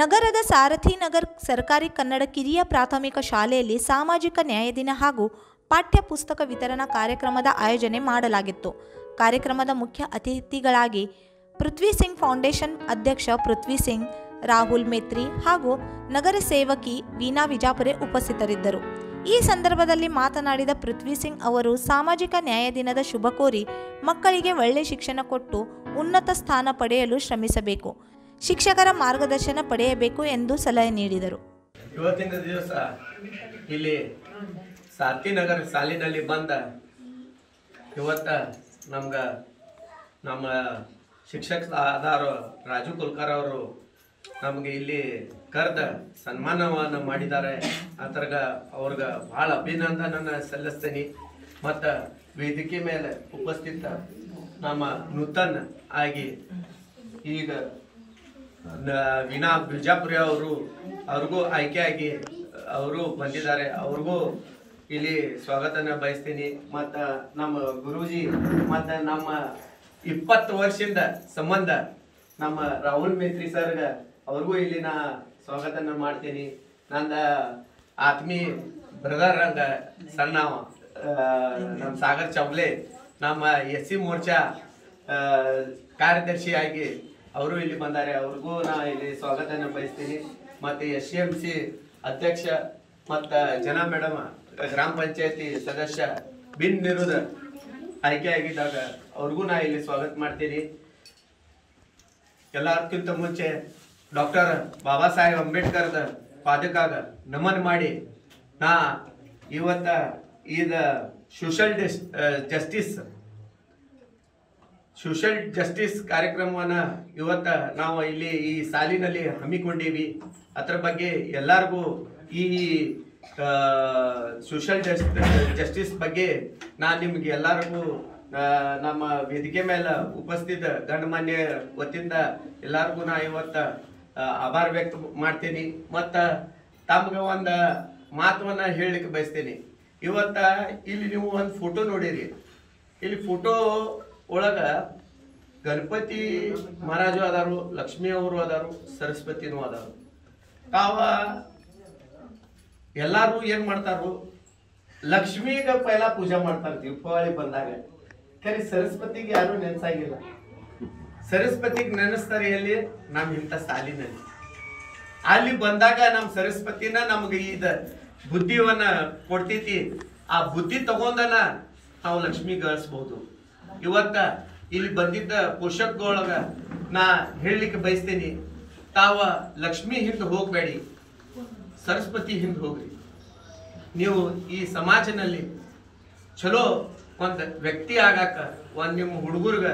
ನಗರದ ಸಾರಥಿ ನಗರ್ ಸರ್ಕಾರಿ ಕನ್ನಡ ಕಿರಿಯ ಪ್ರಾಥಮಿಕ ಶಾಲೆಯಲ್ಲಿ ಸಾಮಾಜಿಕ ನ್ಯಾಯ ದಿನ ಹಾಗೂ ಪಾಠ್ಯ ಪುಸ್ತಕ ವಿತರಣಾ ಕಾರ್ಯಕ್ರಮದ ಆಯೋಜನೆ ಮಾಡಲಾಗಿತ್ತು। ಕಾರ್ಯಕ್ರಮದ ಮುಖ್ಯ ಅತಿಥಿಗಳಾಗಿ ಪೃಥ್ವಿ ಸಿಂಗ್ ಫೌಂಡೇಶನ್ ಅಧ್ಯಕ್ಷ ಪೃಥ್ವಿ ಸಿಂಗ್, ರಾಹುಲ್ ಮೇತ್ರಿ ಹಾಗೂ ನಗರ ಸೇವಕಿ ವೀಣಾ ವಿಜಾಪುರೆ ಉಪಸ್ಥಿತರಿದ್ದರು। ಈ ಸಂದರ್ಭದಲ್ಲಿ ಮಾತನಾಡಿದ ಪೃಥ್ವಿ ಸಿಂಗ್ ಅವರು, ಸಾಮಾಜಿಕ ನ್ಯಾಯ ದಿನದ ಶುಭ ಕೋರಿ ಮಕ್ಕಳಿಗೆ ಒಳ್ಳೆ ಶಿಕ್ಷಣ ಕೊಟ್ಟು ಉನ್ನತ ಸ್ಥಾನ ಪಡೆಯಲು ಶ್ರಮಿಸಬೇಕು, ಶಿಕ್ಷಕರ ಮಾರ್ಗದರ್ಶನ ಪಡೆಯಬೇಕು ಎಂದು ಸಲಹೆ ನೀಡಿದರು। ಇವತ್ತಿನ ದಿವಸ ಇಲ್ಲಿ ಸಾರಥಿ ನಗರ ಸಾಲಿನಲ್ಲಿ ಬಂದ ಇವತ್ತು ನಮ್ಗೆ ನಮ್ಮ ಶಿಕ್ಷಕ ಆಧಾರು ರಾಜು ಕುಲ್ಕರ್ ಅವರು ನಮಗೆ ಇಲ್ಲಿ ಕರೆದ ಸನ್ಮಾನವನ್ನು ಮಾಡಿದ್ದಾರೆ. ಅದ್ರಾಗ ಅವ್ರಿಗೆ ಭಾಳ ಅಭಿನಂದನೆ ಸಲ್ಲಿಸ್ತೀನಿ. ಮತ್ತು ವೇದಿಕೆ ಮೇಲೆ ಉಪಸ್ಥಿತ ನಮ್ಮ ನೂತನ ಆಗಿ ಈಗ ವೀಣಾ ಬಿಜಾಪುರಿ ಅವ್ರಿಗೂ ಆಯ್ಕೆಯಾಗಿ ಅವರು ಬಂದಿದ್ದಾರೆ, ಅವ್ರಿಗೂ ಇಲ್ಲಿ ಸ್ವಾಗತನ ಬಯಸ್ತೀನಿ. ಮತ್ತು ನಮ್ಮ ಗುರೂಜಿ ಮತ್ತು ನಮ್ಮ 20 ವರ್ಷದಿಂದ ಸಂಬಂಧ ನಮ್ಮ ರಾಹುಲ್ ಮೇತ್ರಿ ಸರ್ಗೆ ಅವ್ರಿಗೂ ಇಲ್ಲಿ ನಾ ಸ್ವಾಗತನ ಮಾಡ್ತೀನಿ. ನನ್ನ ಆತ್ಮೀ ಬ್ರದರ್ ಹಂಗ ಸಣ್ಣ ನಮ್ಮ ಸಾಗರ್ ಚೌಲೆ ನಮ್ಮ SC ಮೋರ್ಚಾ ಕಾರ್ಯದರ್ಶಿಯಾಗಿ ಅವರು ಇಲ್ಲಿ ಬಂದಾರೆ, ಅವ್ರಿಗೂ ನಾ ಇಲ್ಲಿ ಸ್ವಾಗತನ ಬಯಸ್ತೀನಿ. ಮತ್ತು SCMC ಅಧ್ಯಕ್ಷ ಮತ್ತು ಜನ ಮೇಡಮ್ ಗ್ರಾಮ ಪಂಚಾಯತಿ ಸದಸ್ಯ ಬಿನ್ ನಿರುದ ಆಯ್ಕೆ ಆಗಿದ್ದಾಗ ಅವ್ರಿಗೂ ನಾ ಇಲ್ಲಿ ಸ್ವಾಗತ ಮಾಡ್ತೀನಿ. ಎಲ್ಲರಿಗಿಂತ ಮುಂಚೆ ಡಾಕ್ಟರ್ ಬಾಬಾ ಸಾಹೇಬ್ ಅಂಬೇಡ್ಕರ್ ಪಾದಕಾಗ ನಮನ ಮಾಡಿ ನಾ ಇವತ್ತ ಇದು सोशल जस्टिस कार्यक्रमವನ್ನು ಇವತ್ತು ನಾವು ಇಲ್ಲಿ ಈ ಸಾಲಿನಲ್ಲಿ ಹಮ್ಮಿಕೊಂಡಿವಿ। ಅದರ ಬಗ್ಗೆ ಎಲ್ಲರಿಗೂ ಈ सोशल जस्टिस ಬಗ್ಗೆ ನಾನು ನಿಮಗೆ ಎಲ್ಲರಿಗೂ ನಮ್ಮ ವೇದಿಕೆ ಮೇಲೆ ಉಪಸ್ಥಿತ ಗಣ್ಯಮಾನ್ಯ ವತಿಯಿಂದ ಎಲ್ಲರಿಗೂ ನಾನು ಇವತ್ತು ಆಭಾರ ವ್ಯಕ್ತ ಮಾಡ್ತೀನಿ ಮತ್ತು ತಮಗೆ ಒಂದು ಮಾತನ್ನು ಹೇಳಲಿಕ್ಕೆ ಬಯಸ್ತೀನಿ। ಇವತ್ತು ಇಲ್ಲಿ ನೀವು ಒಂದು ಫೋಟೋ ನೋಡಿರಿ, ಇಲ್ಲಿ ಫೋಟೋ ಒಳಗ ಗಣಪತಿ ಮಹಾರಾಜರು ಆದರು, ಲಕ್ಷ್ಮೀ ಅವರು ಆದರು, ಸರಸ್ವತಿನೂ ಆದರು। ತಾವ ಎಲ್ಲರೂ ಏನು ಮಾಡ್ತಾರೋ ಲಕ್ಷ್ಮೀಗೆ ಪೈಲ ಪೂಜೆ ಮಾಡ್ತಾರೆ ದೀಪಾವಳಿ ಬಂದಾಗ, ಖರೆ ಸರಸ್ವತಿಗೆ ಯಾರು ನೆನೆಸಾಗಿಲ್ಲ। ಸರಸ್ವತಿಗೆ ನೆನೆಸ್ತಾರೆ ಎಲ್ಲಿ? ನಮ್ಮ ಇಂಥ ಸಾಲಿನಲ್ಲಿ। ಅಲ್ಲಿ ಬಂದಾಗ ನಮ್ಮ ಸರಸ್ವತಿನ ನಮಗೆ ಇದು ಬುದ್ಧಿವನ್ನ ಕೊಡ್ತೈತಿ, ಆ ಬುದ್ಧಿ ತಗೊಂಡನ ನಾವು ಲಕ್ಷ್ಮಿ ಗಳಿಸಬಹುದು। ಇವತ್ತ ಇಲ್ಲಿ ಬಂದಿದ್ದ ಪೋಷಕರೊಳಗ ನಾ ಹೇಳಲಿಕ್ಕೆ ಬಯಸ್ತೀನಿ, ತಾವ ಲಕ್ಷ್ಮಿ ಹಿಂದೆ ಹೋಗಬೇಡಿ, ಸರಸ್ವತಿ ಹಿಂದೆ ಹೋಗ್ರಿ। ನೀವು ಈ ಸಮಾಜದಲ್ಲಿ ಚಲೋ ಒಂದು ವ್ಯಕ್ತಿ ಆಗಾಕ, ಒಂದು ನಿಮ್ಮ ಹುಡುಗರ್ಗ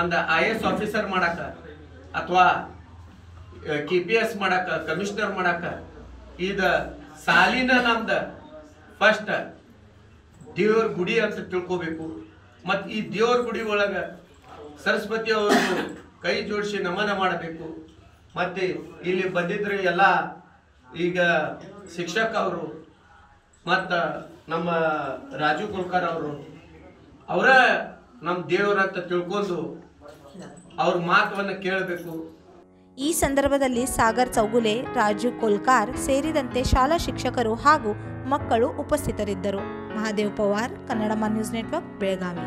ಒಂದು IAS ಆಫೀಸರ್ ಮಾಡಾಕ ಅಥವಾ KPS ಮಾಡಾಕ, ಕಮಿಷನರ್ ಮಾಡಾಕ ಇದು ಸಾಲಿನ ನಮ್ದು ಫಸ್ಟ್ ದೇವ್ರ ಗುಡಿ ಅಂತ ತಿಳ್ಕೋಬೇಕು। ಮತ್ತು ಈ ದೇವ್ರ ಗುಡಿ ಒಳಗೆ ಸರಸ್ವತಿ ಅವ್ರದ್ದು ಕೈ ಜೋಡಿಸಿ ನಮನ ಮಾಡಬೇಕು। ಮತ್ತು ಇಲ್ಲಿ ಬಂದಿದ್ರೆ ಎಲ್ಲ ಈಗ ಶಿಕ್ಷಕ ಅವರು ಮತ್ತು ನಮ್ಮ ರಾಜು ಕುಲ್ಕರ್ ಅವರ ನಮ್ಮ ದೇವರಂತ ತಿಳ್ಕೊಂಡು ಅವ್ರ ಮಾತನ್ನು ಕೇಳಬೇಕು। ಈ ಸಂದರ್ಭದಲ್ಲಿ ಸಾಗರ್ ಚೌಗುಲೆ, ರಾಜು ಕುಲ್ಕರ್ ಸೇರಿದಂತೆ ಶಾಲಾ ಶಿಕ್ಷಕರು ಹಾಗೂ ಮಕ್ಕಳು ಉಪಸ್ಥಿತರಿದ್ದರು। Mahadev Pawar, Kannadamma news network, Belagavi.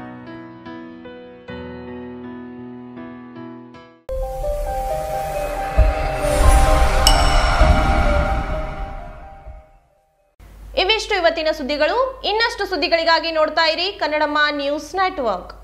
ಇವಿಷ್ಟು ಇವತ್ತಿನ ಸುದ್ದಿಗಳು, ಇನ್ನಷ್ಟು ಸುದ್ದಿಗಳಿಗಾಗಿ ನೋಡ್ತಾ ಇರಿ ಕನ್ನಡಮ್ಮ ನ್ಯೂಸ್ ನೆಟ್ವರ್ಕ್।